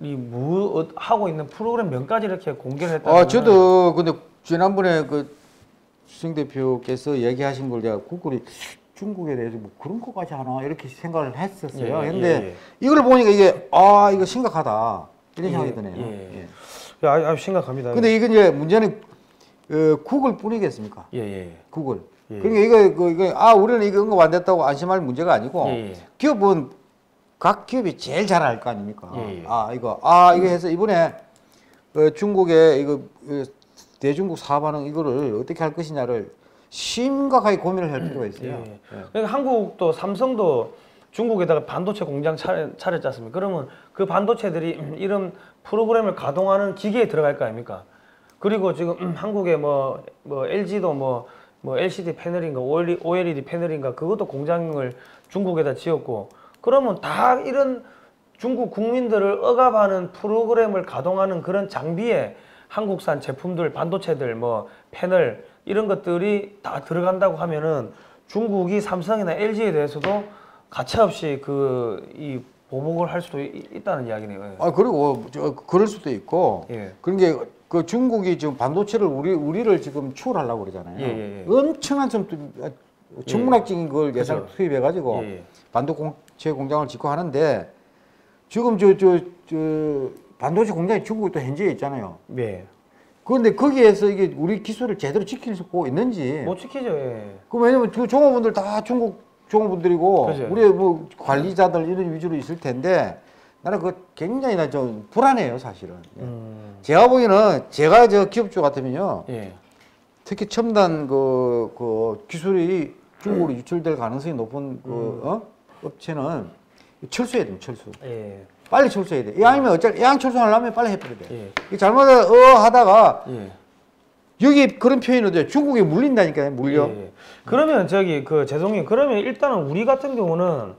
이 뭐 하고 있는 프로그램 명까지 이렇게 공개를 했다는. 아 저도 근데 지난번에 그 수승 대표께서 얘기하신 걸 제가 구글이 중국에 대해서 뭐 그런 것까지 하나 이렇게 생각을 했었어요. 예, 근데 예, 예. 이걸 보니까 이게 아 이거 심각하다 이런 생각이 예, 드네요. 예, 예. 아, 아 심각합니다. 근데 이건 이제 문제는 어, 구글뿐이겠습니까? 예, 예. 구글. 예, 예. 그러니까 이거 이거 아 우리는 이거 응급 안 됐다고 안심할 문제가 아니고 예, 예. 기업은 각 기업이 제일 잘 알 거 아닙니까? 예, 예. 아 이거 아 이거 해서 이번에 어, 중국에 이거 어, 대중국 사업하는 이거를 어떻게 할 것이냐를 심각하게 고민을 할 필요가 있어요. 예. 예. 그러니까 한국도 삼성도 중국에다가 반도체 공장 차려, 차렸지 않습니까? 그러면 그 반도체들이 이런 프로그램을 가동하는 기계에 들어갈 거 아닙니까? 그리고 지금 한국에 뭐, 뭐 엘지도 뭐, 뭐 엘시디 패널인가 오엘이디 패널인가 그것도 공장을 중국에다 지었고 그러면 다 이런 중국 국민들을 억압하는 프로그램을 가동하는 그런 장비에 한국산 제품들, 반도체들, 뭐 패널 이런 것들이 다 들어간다고 하면은 중국이 삼성이나 엘지에 대해서도 가차없이 그 이 보복을 할 수도 있다는 이야기네요. 아 그리고 저 그럴 수도 있고 예. 그런 게 그 중국이 지금 반도체를 우리 우리를 지금 추월하려고 그러잖아요. 예, 예. 엄청난 좀 천문학적인 걸 예. 예산 투입해 가지고 예. 반도체 공장을 짓고 하는데 지금 저 저 저 반도체 공장이 중국이 또 현지에 있잖아요. 예. 그런데 거기에서 이게 우리 기술을 제대로 지킬 수 있는지. 못 지키죠, 예. 그 왜냐면 그 종업원들 다 중국 종업원들이고, 그죠. 우리 뭐 관리자들 이런 위주로 있을 텐데, 나는 그거 굉장히 나 좀 불안해요, 사실은. 음. 제가 보기에는 제가 저 기업주 같으면요. 예. 특히 첨단 그, 그 기술이 중국으로 음. 유출될 가능성이 높은 그, 음. 어? 업체는 철수해야 됩니다, 철수. 예. 빨리 철수해야 돼. 아니면 어차피 양 철수하려면 빨리 해버려야 돼. 예. 잘못하다 어 하다가 예. 여기 그런 표현이 돼요. 중국에 물린다니까요. 물려. 예. 그러면 저기 그 죄송해요. 그러면 일단은 우리 같은 경우는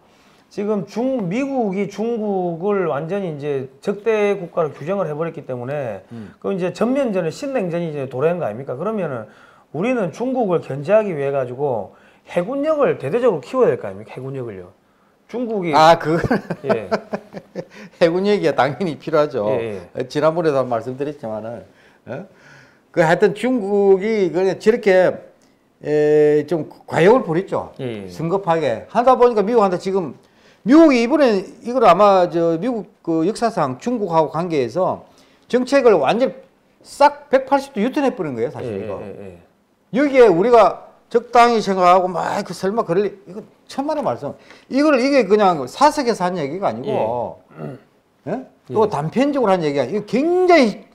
지금 중 미국이 중국을 완전히 이제 적대 국가로 규정을 해버렸기 때문에 음. 그럼 이제 전면전에 신냉전이 이제 도래한 거 아닙니까? 그러면은 우리는 중국을 견제하기 위해 가지고 해군력을 대대적으로 키워야 될 거 아닙니까? 해군력을요. 중국이 아 그 예. 해군 얘기가 당연히 필요하죠. 예, 예. 지난번에도 말씀드렸지만은 어? 그 하여튼 중국이 그냥 저렇게 에, 좀 과욕을 부렸죠. 예, 예. 성급하게 하다 보니까 미국한테 지금 미국이 이번에 이걸 아마 저 미국 그 역사상 중국하고 관계에서 정책을 완전 싹 백팔십 도 유턴해 버린 거예요, 사실 예, 이거. 예, 예. 여기에 우리가 적당히 생각하고 막 그 설마 그럴 이거 천만의 말씀. 이걸 이게 그냥 사석에서 한 얘기가 아니고 예. 예? 또 예. 단편적으로 한 얘기가 이거 굉장히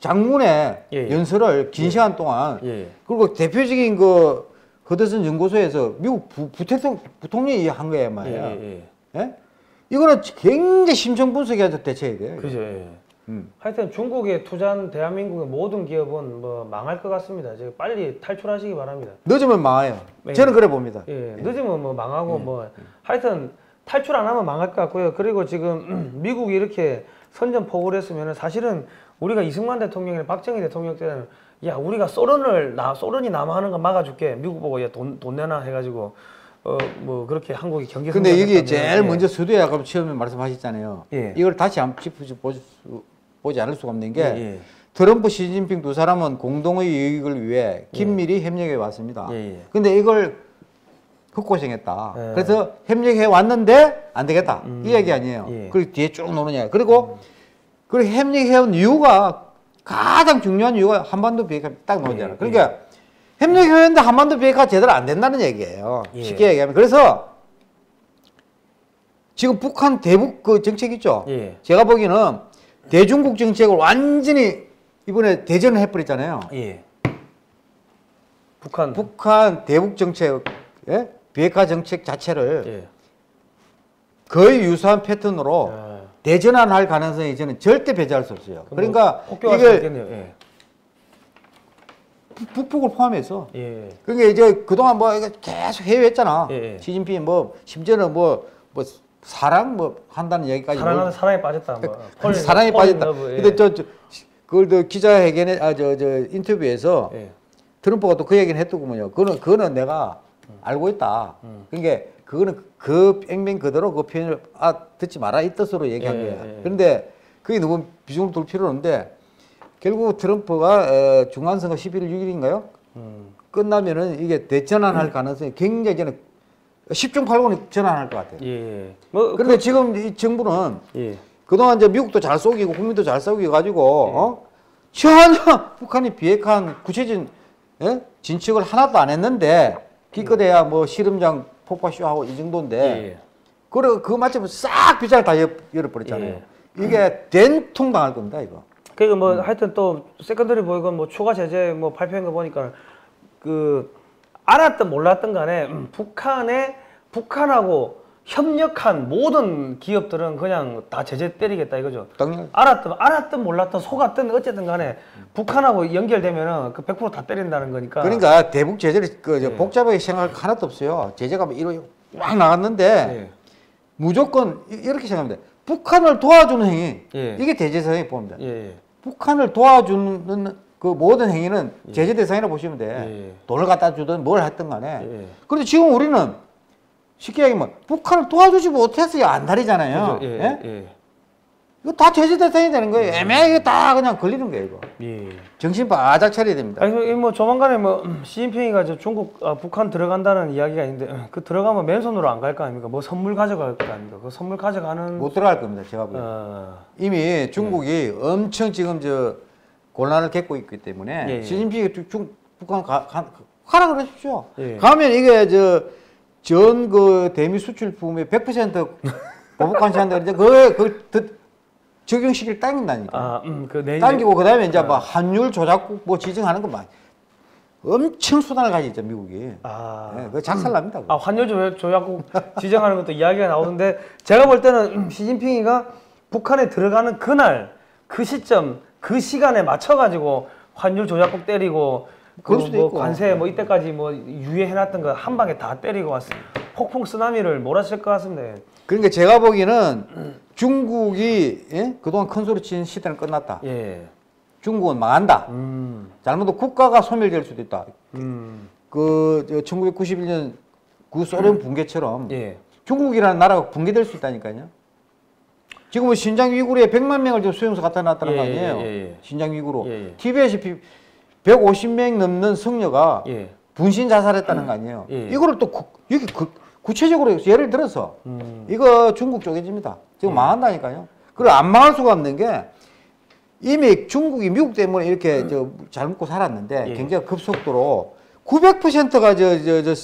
장문의 예. 연설을 긴 예. 시간 동안 예. 그리고 대표적인 그 허드슨 연구소에서 미국 부, 부태통, 부통령이 한 거야 말이야. 예. 예? 이거는 굉장히 심층 분석해서 대처해야 돼요. 그죠. 예. 음. 하여튼 중국에 투자한 대한민국의 모든 기업은 뭐 망할 것 같습니다. 이제 빨리 탈출하시기 바랍니다. 늦으면 망해요. 예. 저는 그래 봅니다. 예. 예. 늦으면 뭐 망하고 예. 뭐 하여튼 탈출 안 하면 망할 것 같고요. 그리고 지금 미국이 이렇게 선전포고를 했으면 사실은 우리가 이승만 대통령이나 박정희 대통령 때는 야 우리가 소련을 나 소련이 남하하는 거 막아줄게. 미국 보고 야 돈 돈 내놔 해가지고 어 뭐 그렇게 한국이 경기. 근데 이게 제일 예. 먼저 수도야 그럼 처음에 말씀하셨잖아요. 예. 이걸 다시 한번 짚어보실 수. 보지 않을 수가 없는 게 예, 예. 트럼프, 시진핑 두 사람은 공동의 이익을 위해 긴밀히 예. 협력해 왔습니다. 그런데 예, 예. 이걸 헛고생했다. 예. 그래서 협력해 왔는데 안 되겠다. 음, 이 얘기 아니에요. 예. 그리고 뒤에 쭉 노느냐. 그리고 음. 그걸 협력해 온 이유가 가장 중요한 이유가 한반도 비핵화 딱 나오잖아요. 예, 그러니까 예. 협력해 왔는데 한반도 비핵화 제대로 안 된다는 얘기예요. 예. 쉽게 얘기하면. 그래서 지금 북한 대북 그 정책 있죠. 예. 제가 보기에는 대중국 정책을 완전히 이번에 대전을 해버렸잖아요. 예. 북한. 북한 대북 정책, 예? 비핵화 정책 자체를 예. 거의 유사한 패턴으로 예. 대전환할 가능성이 저는 절대 배제할 수 없어요. 그러니까 뭐 이게 예. 북북을 포함해서. 예. 그러니까 이제 그동안 뭐 계속 해외했잖아. 예. 시진핑 뭐 심지어는 뭐 뭐 사랑 뭐 한다는 얘기까지. 사랑하는 뭐. 사랑에 빠졌다. 뭐. 펄, 사랑에 펄, 빠졌다. 러브, 예. 근데 저, 저 그걸 또 기자회견에 아 저 저 인터뷰에서 예. 트럼프가 또 그 얘기는 했더구먼요. 그거는 그거는 내가 음. 알고 있다. 음. 그러니까 그거는 그 액면 그대로 그 표현을 아 듣지 마라 이 뜻으로 얘기한 예, 거야. 예. 그런데 그게 너무 비중을 둘 필요는 없는데 결국 트럼프가 중간선거 십일월 육일인가요? 음. 끝나면은 이게 대전환할 음. 가능성이 굉장히 저는 십중팔구는 전환할 것 같아요. 예. 뭐 그런데 그, 지금 이 정부는 예. 그동안 이제 미국도 잘 속이고 국민도 잘 속이고 가지고 예. 어? 전혀 북한이 비핵한 구체적인 예? 진척을 하나도 안 했는데 기껏해야 뭐 씨름장 폭파쇼하고 이 정도인데 예. 그리고 그 마침 싹 비자를 다 열어버렸잖아요. 예. 이게 된통 당할 겁니다 이거. 그러니까 뭐 음. 하여튼 또 세컨더리 보이건 뭐 추가 제재 뭐 발표한 거 보니까 그 알았든 몰랐든 간에 음. 북한에 북한하고 협력한 모든 기업들은 그냥 다 제재 때리겠다 이거죠. 당연히. 알았든 알았든 몰랐든 속았든 어쨌든 간에 음. 북한하고 연결되면은 그 백 퍼센트 다 때린다는 거니까. 그러니까 대북 제재를 그 예. 복잡하게 생각할 거 하나도 없어요. 제재가 막 이렇게 막 나갔는데 예. 무조건 이렇게 생각합니다. 북한을 도와주는 행위, 예. 이게 제재 대상이 봅니다. 예. 북한을 도와주는 그 모든 행위는 제재 대상이라고 보시면 돼. 예. 돈을 갖다 주든 뭘 했든 간에. 예. 그런데 지금 우리는 쉽게 얘기하면 북한을 도와주지 못해서 안달이잖아요. 예. 예? 예. 이거 다 제재 대상이 되는 거예요. 애매하게 다 그냥 걸리는 거예요. 이거. 예. 정신 바짝 차려야 됩니다. 아니, 뭐 조만간에 뭐 시진핑이가 저 중국, 아, 북한 들어간다는 이야기가 있는데 그 들어가면 맨손으로 안 갈 거 아닙니까? 뭐 선물 가져갈 거 아닙니까? 그 선물 가져가는 못 들어갈 겁니다. 제가 보기엔 어... 이미 중국이 예. 엄청 지금 저 곤란을 겪고 있기 때문에 예, 예. 시진핑이 중 북한 가, 가, 가라 그러십시오. 예. 가면 이게 저 전 그 대미 수출품의 백 퍼센트 보복한시한다 그러죠. 그 그 듣 적용시킬 당긴다니까. 아, 음, 그 내일 당기고 그 다음에 이제 아. 막 환율 조작국 뭐 지정하는 거 막 엄청 수단을 가지고 있죠 미국이. 아, 네, 그거 작살납니다. 음. 아, 환율 조작국 지정하는 것도 이야기가 나오는데 제가 볼 때는 음, 시진핑이가 북한에 들어가는 그날 그 시점 그 시간에 맞춰 가지고 환율 조작국 때리고 그 뭐 관세 뭐 이때까지 뭐 유예해놨던 거 한 방에 다 때리고 왔어. 폭풍 쓰나미를 몰아칠 것 같은데. 그러니까 제가 보기에는 음. 중국이 예? 그동안 큰 소리 친 시대는 끝났다. 예. 중국은 망한다. 음. 잘못도 국가가 소멸될 수도 있다. 음. 그 천구백구십일년 그 소련 음. 붕괴처럼 예. 중국이라는 나라가 붕괴될 수 있다니까요. 지금은 신장 위구르에 백만 명을 지금 수용소 갖다 놨다는 예, 거 아니에요. 예, 예, 예. 신장 위구르. 예, 예. 티베트에 백오십 명 넘는 성녀가 예. 분신 자살했다는 음. 거 아니에요. 예, 예. 이거를 또 구, 이렇게 그, 구체적으로 예를 들어서 음. 이거 중국 쪼개집니다. 지금 음. 망한다니까요. 그리고 안 망할 수가 없는 게 이미 중국이 미국 때문에 이렇게 음. 저 잘 먹고 살았는데 예. 굉장히 급속도로 구백 퍼센트가 저, 저, 저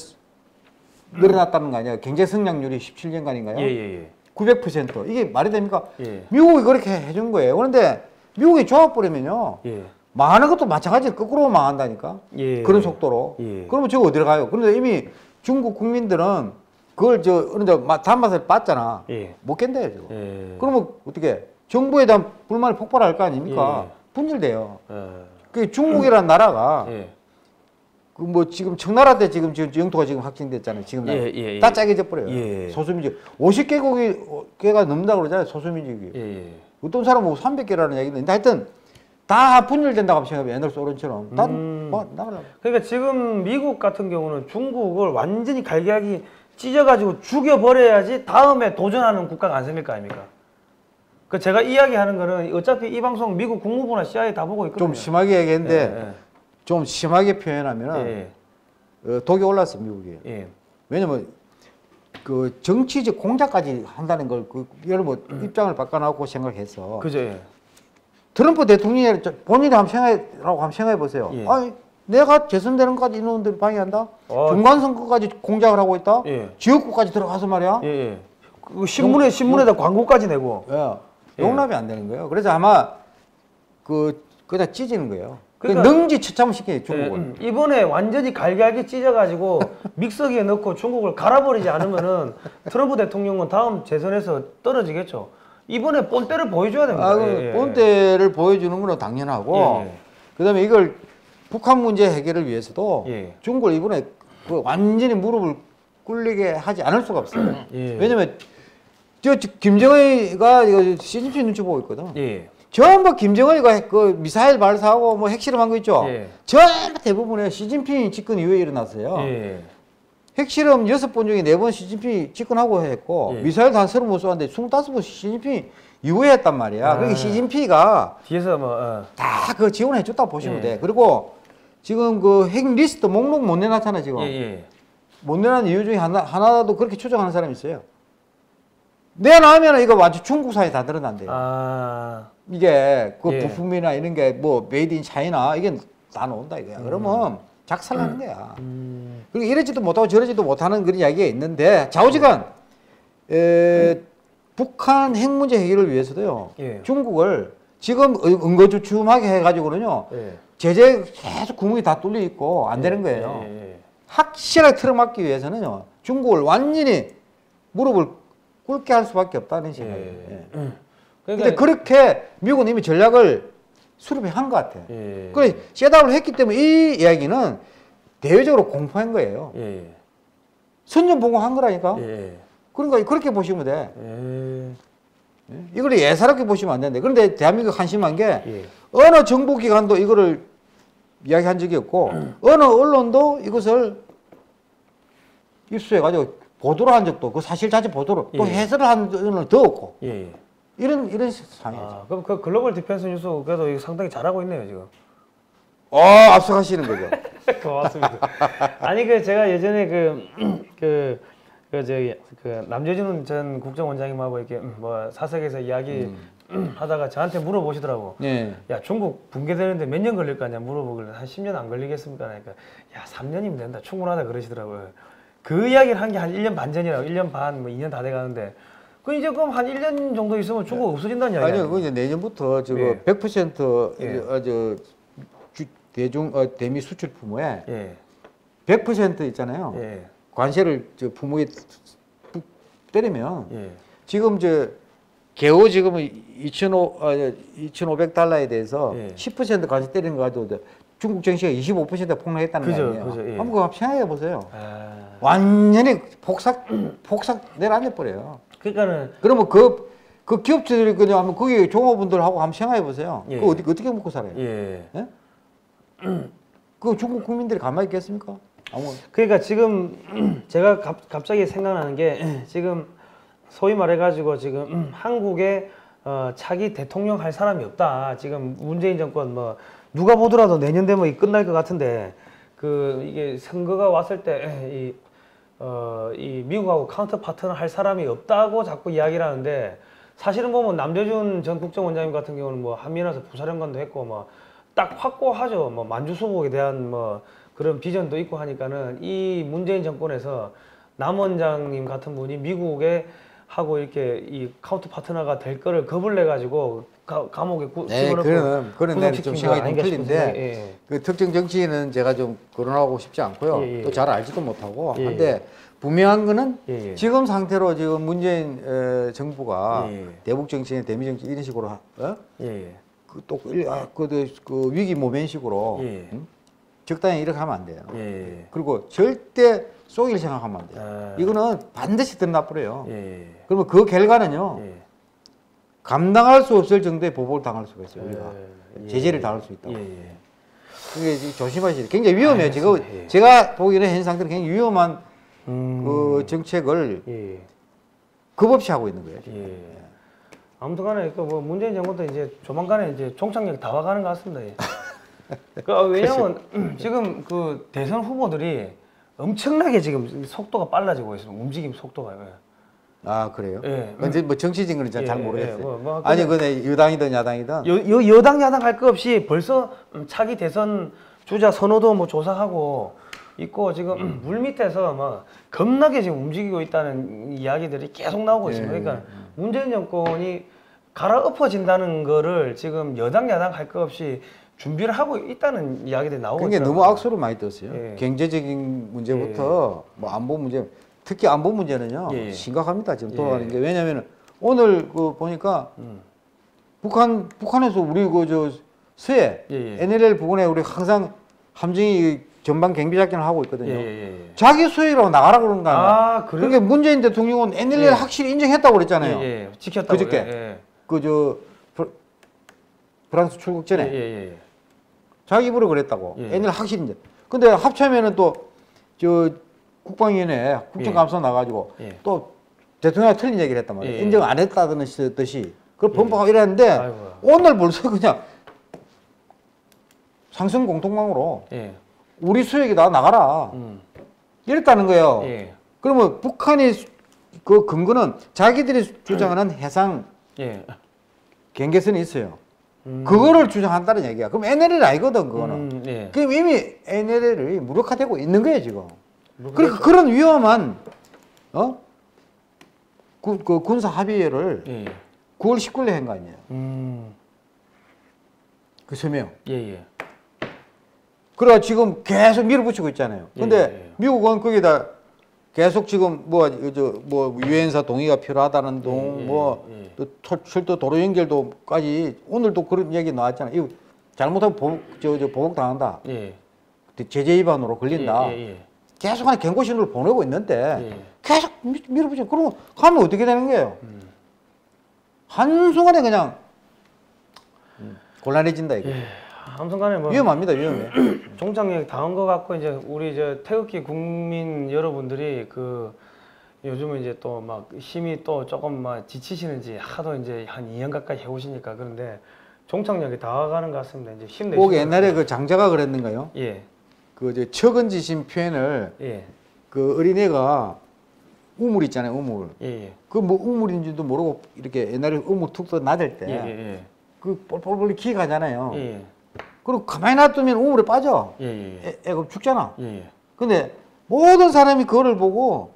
늘어났다는 거 아니에요. 경제 성장률이 십칠년간인가요? 예, 예, 예. 구백 퍼센트. 이게 말이 됩니까? 예. 미국이 그렇게 해준 거예요. 그런데 미국이 좋아버리면요. 예. 망하는 것도 마찬가지로 거꾸로 망한다니까. 예. 그런 속도로. 예. 그러면 저거 어디로 가요? 그런데 이미 중국 국민들은 그걸 저 어느 정도 단맛을 봤잖아. 예. 못 견뎌요 지금. 예. 그러면 어떻게 정부에 대한 불만이 폭발할 거 아닙니까? 예. 분열돼요. 예. 그 중국이라는 음. 나라가 예. 그 뭐 지금 청나라 때 지금 지금 영토가 지금 확정됐잖아요. 지금 예. 예. 다 짜게져 버려요. 예. 소수민족 오십 개국이 개가 넘는다고 그러잖아요. 소수민족이. 예. 어떤 사람은 삼백 개라는 얘기는 있는데 하여튼 다 분열된다고 생각해요. 옛날 소련처럼. 다 뭐 나가려고. 그러니까 지금 미국 같은 경우는 중국을 완전히 갈기하기 찢어가지고 죽여버려야지 다음에 도전하는 국가가 안 생길 거 아닙니까? 그 제가 이야기하는 거는 어차피 이 방송 미국 국무부나 씨아이에이 다 보고 있거든요. 좀 심하게 얘기했는데 예, 예. 좀 심하게 표현하면 예, 예. 어, 독이 올랐어 미국이. 예. 왜냐면 그 정치적 공작까지 한다는 걸 그 여러분 음. 입장을 바꿔놓고 생각해서. 그죠. 예. 트럼프 대통령이 본인이 한번 생각해라고 한번 생각해 보세요. 예. 아니, 내가 재선되는 것까지 인원들 방해한다? 어, 중간선거까지 공작을 하고 있다? 예. 지역구까지 들어가서 말이야? 예, 예. 그 신문에, 신문에다 용, 광고까지 내고. 예. 용납이 안 되는 거예요. 그래서 아마 그, 그다 찢는 거예요. 그러니까 능지 처참시키게 중국을. 예, 음. 이번에 완전히 갈갈게 찢어가지고 믹서기에 넣고 중국을 갈아버리지 않으면은 트럼프 대통령은 다음 재선에서 떨어지겠죠. 이번에 본때를 보여줘야 됩니다. 아, 예, 예. 본때를 보여주는 건 당연하고. 예, 예. 그 다음에 이걸 북한 문제 해결을 위해서도 예. 중국을 이번에 완전히 무릎을 꿇리게 하지 않을 수가 없어요. 예. 왜냐면 저 김정은이가 시진핑 눈치 보고 있거든. 예. 전부 김정은이가 그 미사일 발사하고 뭐 핵실험한 거 있죠. 예. 전부 대부분에 시진핑 집권 이후에 일어났어요. 예. 핵실험 여섯 번 중에 네 번 시진핑이 집권하고 했고 예. 미사일도 한 서른 번 쏘았는데 스물다섯 번 시진핑이 이후에 했단 말이야. 아. 그러니까 시진핑이가 뒤에서 뭐 어. 다 그 지원해 줬다고 보시면 예. 돼. 그리고 지금 그 핵 리스트 목록 못 내놨잖아 지금. 예, 예. 못 내놨는 이유 중에 하나, 하나라도 그렇게 추정하는 사람이 있어요. 내놓으면 이거 완전 중국사에 다 드러난대요. 아... 이게 그 예. 부품이나 이런 게 뭐 메이드 인 차이나 이게 다 나온다 이거야. 음... 그러면 작살나는 거야. 음... 그리고 이러지도 못하고 저러지도 못하는 그런 이야기가 있는데 좌우지간 에... 음... 북한 핵 문제 해결을 위해서도요. 예. 중국을 지금 은거주춤하게 해가지고는요. 예. 제재 계속 구멍이 다 뚫려 있고 안 되는 거예요. 예. 예. 확실하게 틀어막기 위해서는요. 중국을 완전히 무릎을 꿇게 할 수밖에 없다는 생각이에요. 예. 예. 그런데 그러니까... 그렇게 미국은 이미 전략을 수립해 한 것 같아요. 예. 그래서 셋업을 했기 때문에 이 이야기는 대외적으로 공포한 거예요. 예. 선전봉고한 거라니까. 예. 그러니까 그렇게 보시면 돼. 예. 이걸 예사롭게 보시면 안 되는데. 그런데 대한민국 한심한 게 예. 어느 정보기관도 이거를 이야기한 적이 없고 음. 어느 언론도 이것을 입수해가지고 보도를 한 적도 없고 사실 자체 보도를 예. 또 해설을 한 적은 더 없고 예. 이런 이런 상황이죠. 아, 그럼 그 글로벌 디펜스 뉴스 그래도 상당히 잘하고 있네요 지금. 아 앞서가시는 거죠. 고맙습니다. 아니 그 제가 예전에 그 그 그 저기 그 남재준 전 국정원장님하고 이렇게 뭐 사석에서 이야기 음. 하다가 저한테 물어보시더라고. 예. 야 중국 붕괴되는데 몇 년 걸릴 거냐 물어보길래 한 십 년 안 걸리겠습니까? 그러니까 야 삼 년이면 된다 충분하다 그러시더라고요. 그 이야기를 한 게 한 일 년 반 전이라고 일 년 반 뭐 이 년 다 돼가는데 그 이제 그럼 한 일 년 정도 있으면 중국 없어진다는 이야기 아니에요? 아니요 그 이제 내년부터 저거 예. 백 퍼센트 예. 어, 저 주, 대중 어, 대미 수출 품목에 예. 백 퍼센트 있잖아요. 예. 관세를 저 품목에 때리면 예. 지금 저 겨우 지금 이천오백 달러에 대해서 예. 십 퍼센트 관세 때리는 거 가지고 중국 정시가 이십오 퍼센트 폭락했다는 거 아니에요. 그죠, 예. 한번 그거 생각해 보세요. 아... 완전히 폭삭, 폭삭 내려앉아 버려요. 그러니까는. 그러면 그, 그 기업체들이 그냥 하면 거기 종업원들하고 한번 생각해 보세요. 예. 그거 어떻게, 어떻게 먹고 살아요? 예. 예? 그 중국 국민들이 가만히 있겠습니까? 아무... 그러니까 지금 제가 갑, 갑자기 생각나는 게 지금 소위 말해가지고 지금 음. 한국에 어, 차기 대통령 할 사람이 없다. 지금 문재인 정권 뭐 누가 보더라도 내년 되면 끝날 것 같은데 그 이게 선거가 왔을 때 이 어, 이 미국하고 카운터 파트너를 할 사람이 없다고 자꾸 이야기를 하는데 사실은 보면 남재준 전 국정원장님 같은 경우는 뭐 한미연합에서 부사령관도 했고 뭐 딱 확고하죠. 뭐 만주수복에 대한 뭐 그런 비전도 있고 하니까는 이 문재인 정권에서 남 원장님 같은 분이 미국에 하고 이렇게 이 카운터 파트너가 될 거를 겁을 내 가지고 감옥에 구. 네, 그런 그런 데는 좀 생각이 좀 틀린데 예. 그 특정 정치인은 제가 좀 거론하고 싶지 않고요. 예, 예. 또 잘 알지도 못하고. 예, 예. 근데 분명한 거는 예, 예. 지금 상태로 지금 문재인 에, 정부가 예, 예. 대북 정치인, 대미 정치 이런 식으로 어? 예, 예. 그 또 아, 그, 그 위기 모면식으로 예. 응? 적당히 이렇게 하면 안 돼요. 예. 그리고 절대 속일 생각하면 안 돼요. 아... 이거는 반드시 드러나버려요. 예. 그러면 그 결과는요. 예. 감당할 수 없을 정도의 보복을 당할 수가 있어요. 우리가 예. 제재를 당할 수 있다고. 예. 그게 조심하시죠. 굉장히 위험해요. 지금 예. 제가 보기에는 현 상태는 굉장히 위험한 음... 그 정책을 예. 겁없이 하고 있는 거예요. 예. 아무튼간에 그 뭐 문재인 정권도 이제 조만간에 이제 종착역 다 와가는 것 같습니다. 예. 그, 왜냐면 지금 그 대선 후보들이 엄청나게 지금 속도가 빨라지고 있습니다. 움직임 속도가. 아 그래요? 예. 근데 뭐 정치적인 건 잘 예, 모르겠어요. 예, 뭐, 뭐, 아니 근데 여당이든 야당이든. 여, 여, 여당 야당 할 거 없이 벌써 차기 대선 주자 선호도 뭐 조사하고 있고 지금 음. 물 밑에서 막 겁나게 지금 움직이고 있다는 이야기들이 계속 나오고 예, 있습니다. 그러니까 예. 문재인 정권이 갈아엎어진다는 거를 지금 여당 야당 할 거 없이 준비를 하고 있다는 이야기들이 나오고 있어요. 그게 너무 악수를 많이 떴어요. 예. 경제적인 문제부터 예. 뭐 안보 문제, 특히 안보 문제는요 예. 심각합니다. 지금 돌아가는 예. 게 왜냐하면 오늘 그 보니까 음. 북한 북한에서 우리 그 저 서해 예. 엔엘엘 부근에 우리 항상 함정이 전방 경비 작전을 하고 있거든요. 예, 예, 예. 자기 수익으로 나가라고 그런 거 아니에요. 아, 그래? 그러니까 문재인 대통령은 엔일을 예. 확실히 인정했다고 그랬잖아요. 예, 예. 지켰다고. 그저께. 예, 예. 그저 프랑스 출국 전에. 예, 예, 예. 자기 입으로 그랬다고. 엔일 예. 확실히 인정. 근데 합참에는 또 저 국방위원회 국정감사 예. 나가지고 예. 또 대통령이 틀린 얘기를 했단 말이에요. 예, 예. 인정 안 했다는 듯이. 그걸 번복하고 예. 이랬는데 아이고. 오늘 벌써 그냥 상승 공통망으로 예. 우리 수역이 다 나가라 음. 이랬다는 거예요. 예. 그러면 북한이 그 근거는 자기들이 주장하는 해상 예. 경계선이 있어요. 음. 그거를 주장한다는 얘기야. 그럼 엔엘엘이 아니거든 그거는. 음, 예. 그럼 이미 엔엘엘이 무력화되고 있는 거예요 지금. 그러니까 그런 위험한 어? 구, 그 군사 합의를 예. 구월 십구일에 한 거 아니에요. 음. 그 서명. 예예. 그래가 지금 계속 밀어붙이고 있잖아요. 근데 예, 예. 미국은 거기다 계속 지금 뭐 저 뭐 유엔사 동의가 필요하다는 동, 예, 예, 뭐 예. 또 철도 도로 연결도까지 오늘도 그런 얘기 나왔잖아요. 이거 잘못하면 보복, 저, 저 보복 당한다. 예. 제재 위반으로 걸린다. 예, 예, 예. 계속 하는 경고 신호를 보내고 있는데 예. 계속 밀어붙이고 그러면 가면 어떻게 되는 거예요? 음. 한 순간에 그냥 음. 곤란해진다 이게. 예. 아무튼간에 뭐 위험합니다. 위험해. 종착역 당한 것 같고 이제 우리 이제 태극기 국민 여러분들이 그 요즘은 이제 또 막 힘이 또 조금 막 지치시는지 하도 이제 한 이 년 가까이 해오시니까 그런데 종착역이 다가가는 것 같습니다. 이제 힘내시고. 꼭 옛날에 그 장자가 그랬는가요? 예. 그 이제 척은지심 표현을 예. 그 어린애가 우물 있잖아요. 우물. 예. 그 뭐 우물인지도 모르고 이렇게 옛날에 우물 툭 떠 나댈 때. 예. 예. 그 볼볼볼이 기어가잖아요. 예. 그리고 가만히 놔두면 우물에 빠져. 예, 예. 애, 애가 죽잖아. 예, 예. 근데 모든 사람이 그거를 보고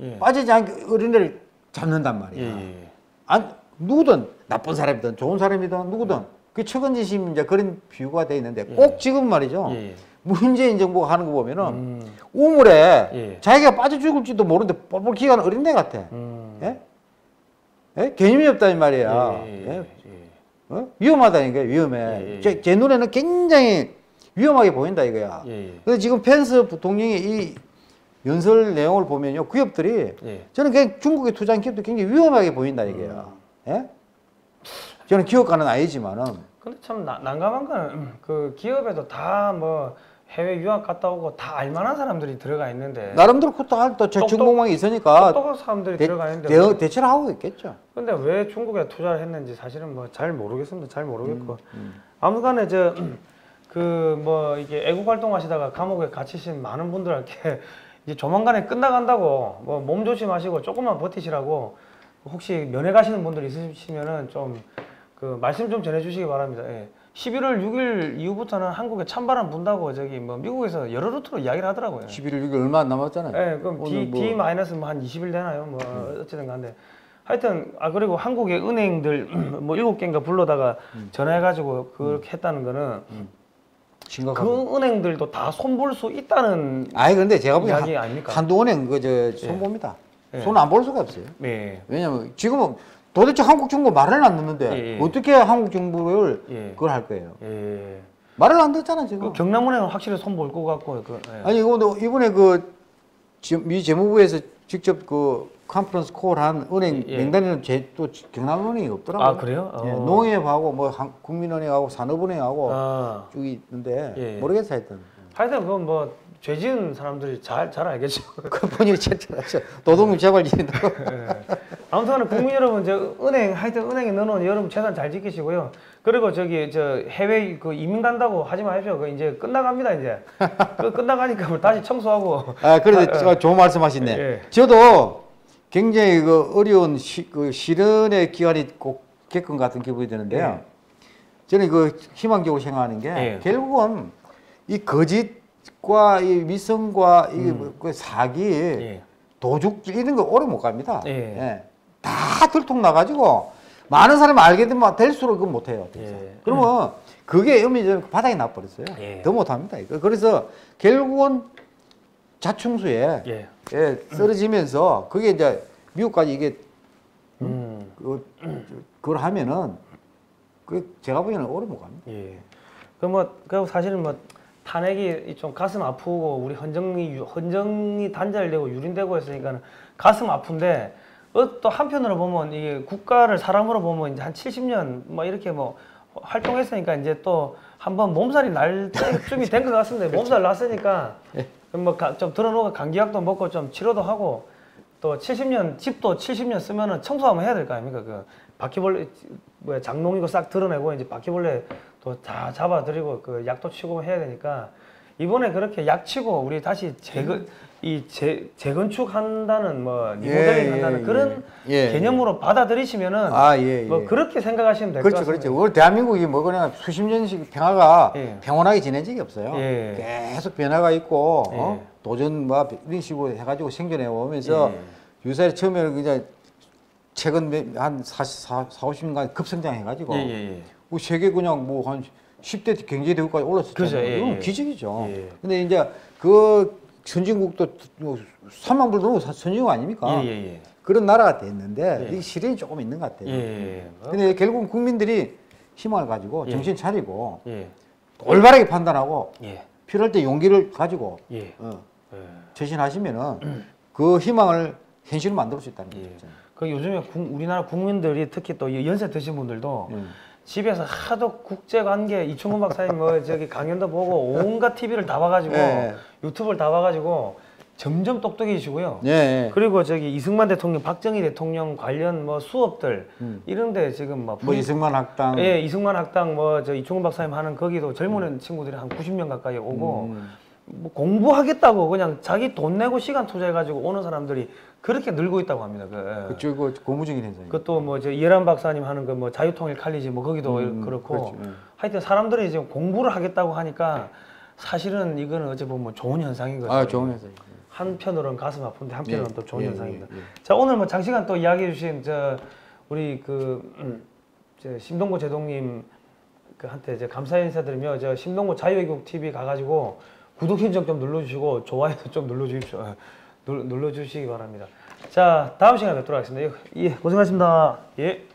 예. 빠지지 않게 어린애를 잡는단 말이야. 예, 예. 안, 누구든 나쁜 사람이든 좋은 사람이든 누구든 예. 그 척은지심 이제 그런 비유가 돼 있는데 꼭 예. 지금 말이죠. 예, 예. 문재인 정부가 하는 거 보면은 음. 우물에 예. 자기가 빠져 죽을지도 모르는데 뻘뻘 기어가는 어린애 같아. 음. 예? 예? 개념이 없다 이 말이야. 예, 예, 예. 예? 어? 위험하다니까 위험해. 예, 예. 제, 제 눈에는 굉장히 위험하게 보인다 이거야. 예, 예. 그래서 지금 펜스 부통령의 이 연설 내용을 보면요, 기업들이 예. 저는 그냥 중국에 투자한 기업도 굉장히 위험하게 보인다 이거야. 음. 예? 저는 기업가는 아니지만은. 근데 참 나, 난감한 거는 그 기업에도 다 뭐 해외 유학 갔다 오고 다 알만한 사람들이 들어가 있는데. 나름대로 또 정보망이 있으니까. 똑똑한 사람들이 대, 들어가 있는데. 대, 대체를 하고 있겠죠. 근데 왜 중국에 투자를 했는지 사실은 뭐 잘 모르겠습니다. 잘 모르겠고. 음, 음. 아무간에 저 그 뭐 이게 애국 활동하시다가 감옥에 갇히신 많은 분들한테 이제 조만간에 끝나간다고 뭐 몸 조심하시고 조금만 버티시라고 혹시 면회 가시는 분들 있으시면은 좀 그 말씀 좀 전해주시기 바랍니다. 예. 십일월 육일 이후부터는 한국에 찬바람 분다고 저기 뭐 미국에서 여러 루트로 이야기를 하더라고요. 십일월 육일 얼마 안 남았잖아요. 네, 그럼 D, 뭐... D 마이너스 뭐 한 이십 일 되나요? 뭐 음. 어쨌든 간데 하여튼 아 그리고 한국의 은행들 뭐 일곱 개인가 불러다가 음. 전화해가지고 그렇게 음. 했다는 거는 음. 심각하고. 그 은행들도 다 손볼 수 있다는. 아니 근데 제가 보기엔 이야기 한, 아닙니까? 한두 은행 그 저 손봅니다. 예. 손 안 볼 수가 없어요. 예. 왜냐면 지금은. 도대체 한국 정부 말을 안 듣는데 예, 예. 어떻게 한국 정부를 예. 그걸 할 거예요? 예. 말을 안 듣잖아 지금. 그 경남은행은 확실히 손 볼 것 같고. 그, 예. 아니 이거 이번에 그 미 재무부에서 직접 그 컨퍼런스 콜한 은행 예. 명단에는 제 또 경남은행이 없더라고요. 아 그래요? 예. 농협하고 뭐 한, 국민은행하고 산업은행하고 아. 쭉 있는데 예. 모르겠어요 일단. 하여튼 그건 뭐 죄지은 사람들이 잘, 잘 알겠죠. 그 본인이 제일 잘 알죠. 노동력 재발 일인다고. 아무튼 국민 여러분, 저 은행, 하여튼 은행에 넣어놓은 여러분 재산 잘 지키시고요. 그리고 저기, 저 해외 그 이민 간다고 하지 마십시오. 그 이제 끝나갑니다, 이제. 그 끝나가니까 뭐 다시 청소하고. 아, 그래도 아, 좋은 말씀 하시네. 예. 저도 굉장히 그 어려운 시, 그 시련의 기간이 꼭 겪은 같은 기분이 드는데요. 예. 저는 그 희망적으로 생각하는 게 예. 결국은 이 거짓, 과 이 위선과 이게 음. 뭐 사기, 예. 도둑질 이런 거 오래 못 갑니다. 예. 예. 다 들통 나가지고 많은 사람이 알게 되면 될수록 그건 못 해요. 예. 그러면 음. 그게 의미적으로 바닥에 나버렸어요. 예. 더 못 합니다. 그래서 결국은 자충수에 예. 예, 쓰러지면서 그게 이제 미국까지 이게 음. 그, 그걸 하면은 그 제가 보기에는 오래 못 갑니다. 예. 그 뭐 그 사실은 뭐. 탄핵이 좀 가슴 아프고 우리 헌정이 헌정이 단절되고 유린되고 했으니까 가슴 아픈데 또 한편으로 보면 이게 국가를 사람으로 보면 이제 한 칠십 년 뭐 이렇게 뭐 활동했으니까 이제 또 한번 몸살이 날 때쯤이 된 것 같습니다. 그렇죠. 몸살 났으니까 뭐 좀 들어놓고 감기약도 먹고 좀 치료도 하고 또 칠십 년 집도 칠십 년 쓰면은 청소 한번 해야 될 거 아닙니까? 그 바퀴벌레 뭐 장롱이고 싹 드러내고 이제 바퀴벌레 또 다 잡아드리고 그 약도 치고 해야 되니까 이번에 그렇게 약 치고 우리 다시 재건 이 재 재건축한다는 뭐 리모델링한다는 예, 예, 그런 예, 예. 개념으로 받아들이시면은 아, 예, 예. 뭐 그렇게 생각하시면 될 것 같습니다. 그렇죠, 그렇죠. 대한민국이 뭐 그냥 수십 년씩 평화가 예. 평온하게 지낸 적이 없어요. 예. 계속 변화가 있고 예. 어? 도전 뭐 이런 식으로 해가지고 생존해 오면서 예. 유사히 처음에는 그냥 최근 한 사십, 사십, 오십 년간 급성장해가지고. 예, 예, 예. 세계 그냥 뭐 한 십 대 경제 대국까지 올랐었잖아요. 예, 이건 예. 기적이죠. 예. 근데 이제 그 선진국도 삼만 불 넘은 선진국 아닙니까? 예, 예. 그런 나라가 됐는데 예. 이게 시련이 조금 있는 것 같아요. 예, 근데 결국은 국민들이 희망을 가지고 정신 차리고 예. 올바르게 판단하고 예. 필요할 때 용기를 가지고 예. 어, 예. 처신하시면은 그 희망을 현실로 만들 수 있다는 예. 거죠. 그 요즘에 구, 우리나라 국민들이 특히 또 연세 드신 분들도 음. 집에서 하도 국제관계 이충훈 박사님 뭐 저기 강연도 보고 온갖 티비를 다 봐가지고 예. 유튜브를 다 봐가지고 점점 똑똑해지시고요. 예. 그리고 저기 이승만 대통령, 박정희 대통령 관련 뭐 수업들 음. 이런데 지금 막 뭐 이승만 학당, 예, 이승만 학당 뭐 저 이충훈 박사님 하는 거기도 젊은 음. 친구들이 한 구십 년 가까이 오고 음. 뭐 공부하겠다고 그냥 자기 돈 내고 시간 투자해가지고 오는 사람들이 그렇게 늘고 있다고 합니다. 그, 예. 그 고무적인 현상이. 그것도 뭐 저 예란 박사님 하는 그 뭐 자유통일 칼리지 뭐 거기도 음, 그렇고 그렇죠. 예. 하여튼 사람들이 지금 공부를 하겠다고 하니까 사실은 이거는 어찌 보면 좋은 현상인 거죠. 아, 좋은 현상. 한편으로는 가슴 아픈데 한편으로는 예. 또 좋은 예, 현상입니다. 예, 예, 예. 자, 오늘 뭐 장시간 또 이야기해 주신 저 우리 그 음, 저 신동보 제동님 그한테 이제 감사 인사드리며 저 신동보 자유외국 티비 가가지고. 구독 신청 좀 눌러주시고 좋아요도 좀 눌러주십시오. 눌러주시기 바랍니다. 자, 다음 시간에 뵙도록 하겠습니다. 예, 고생하셨습니다. 예.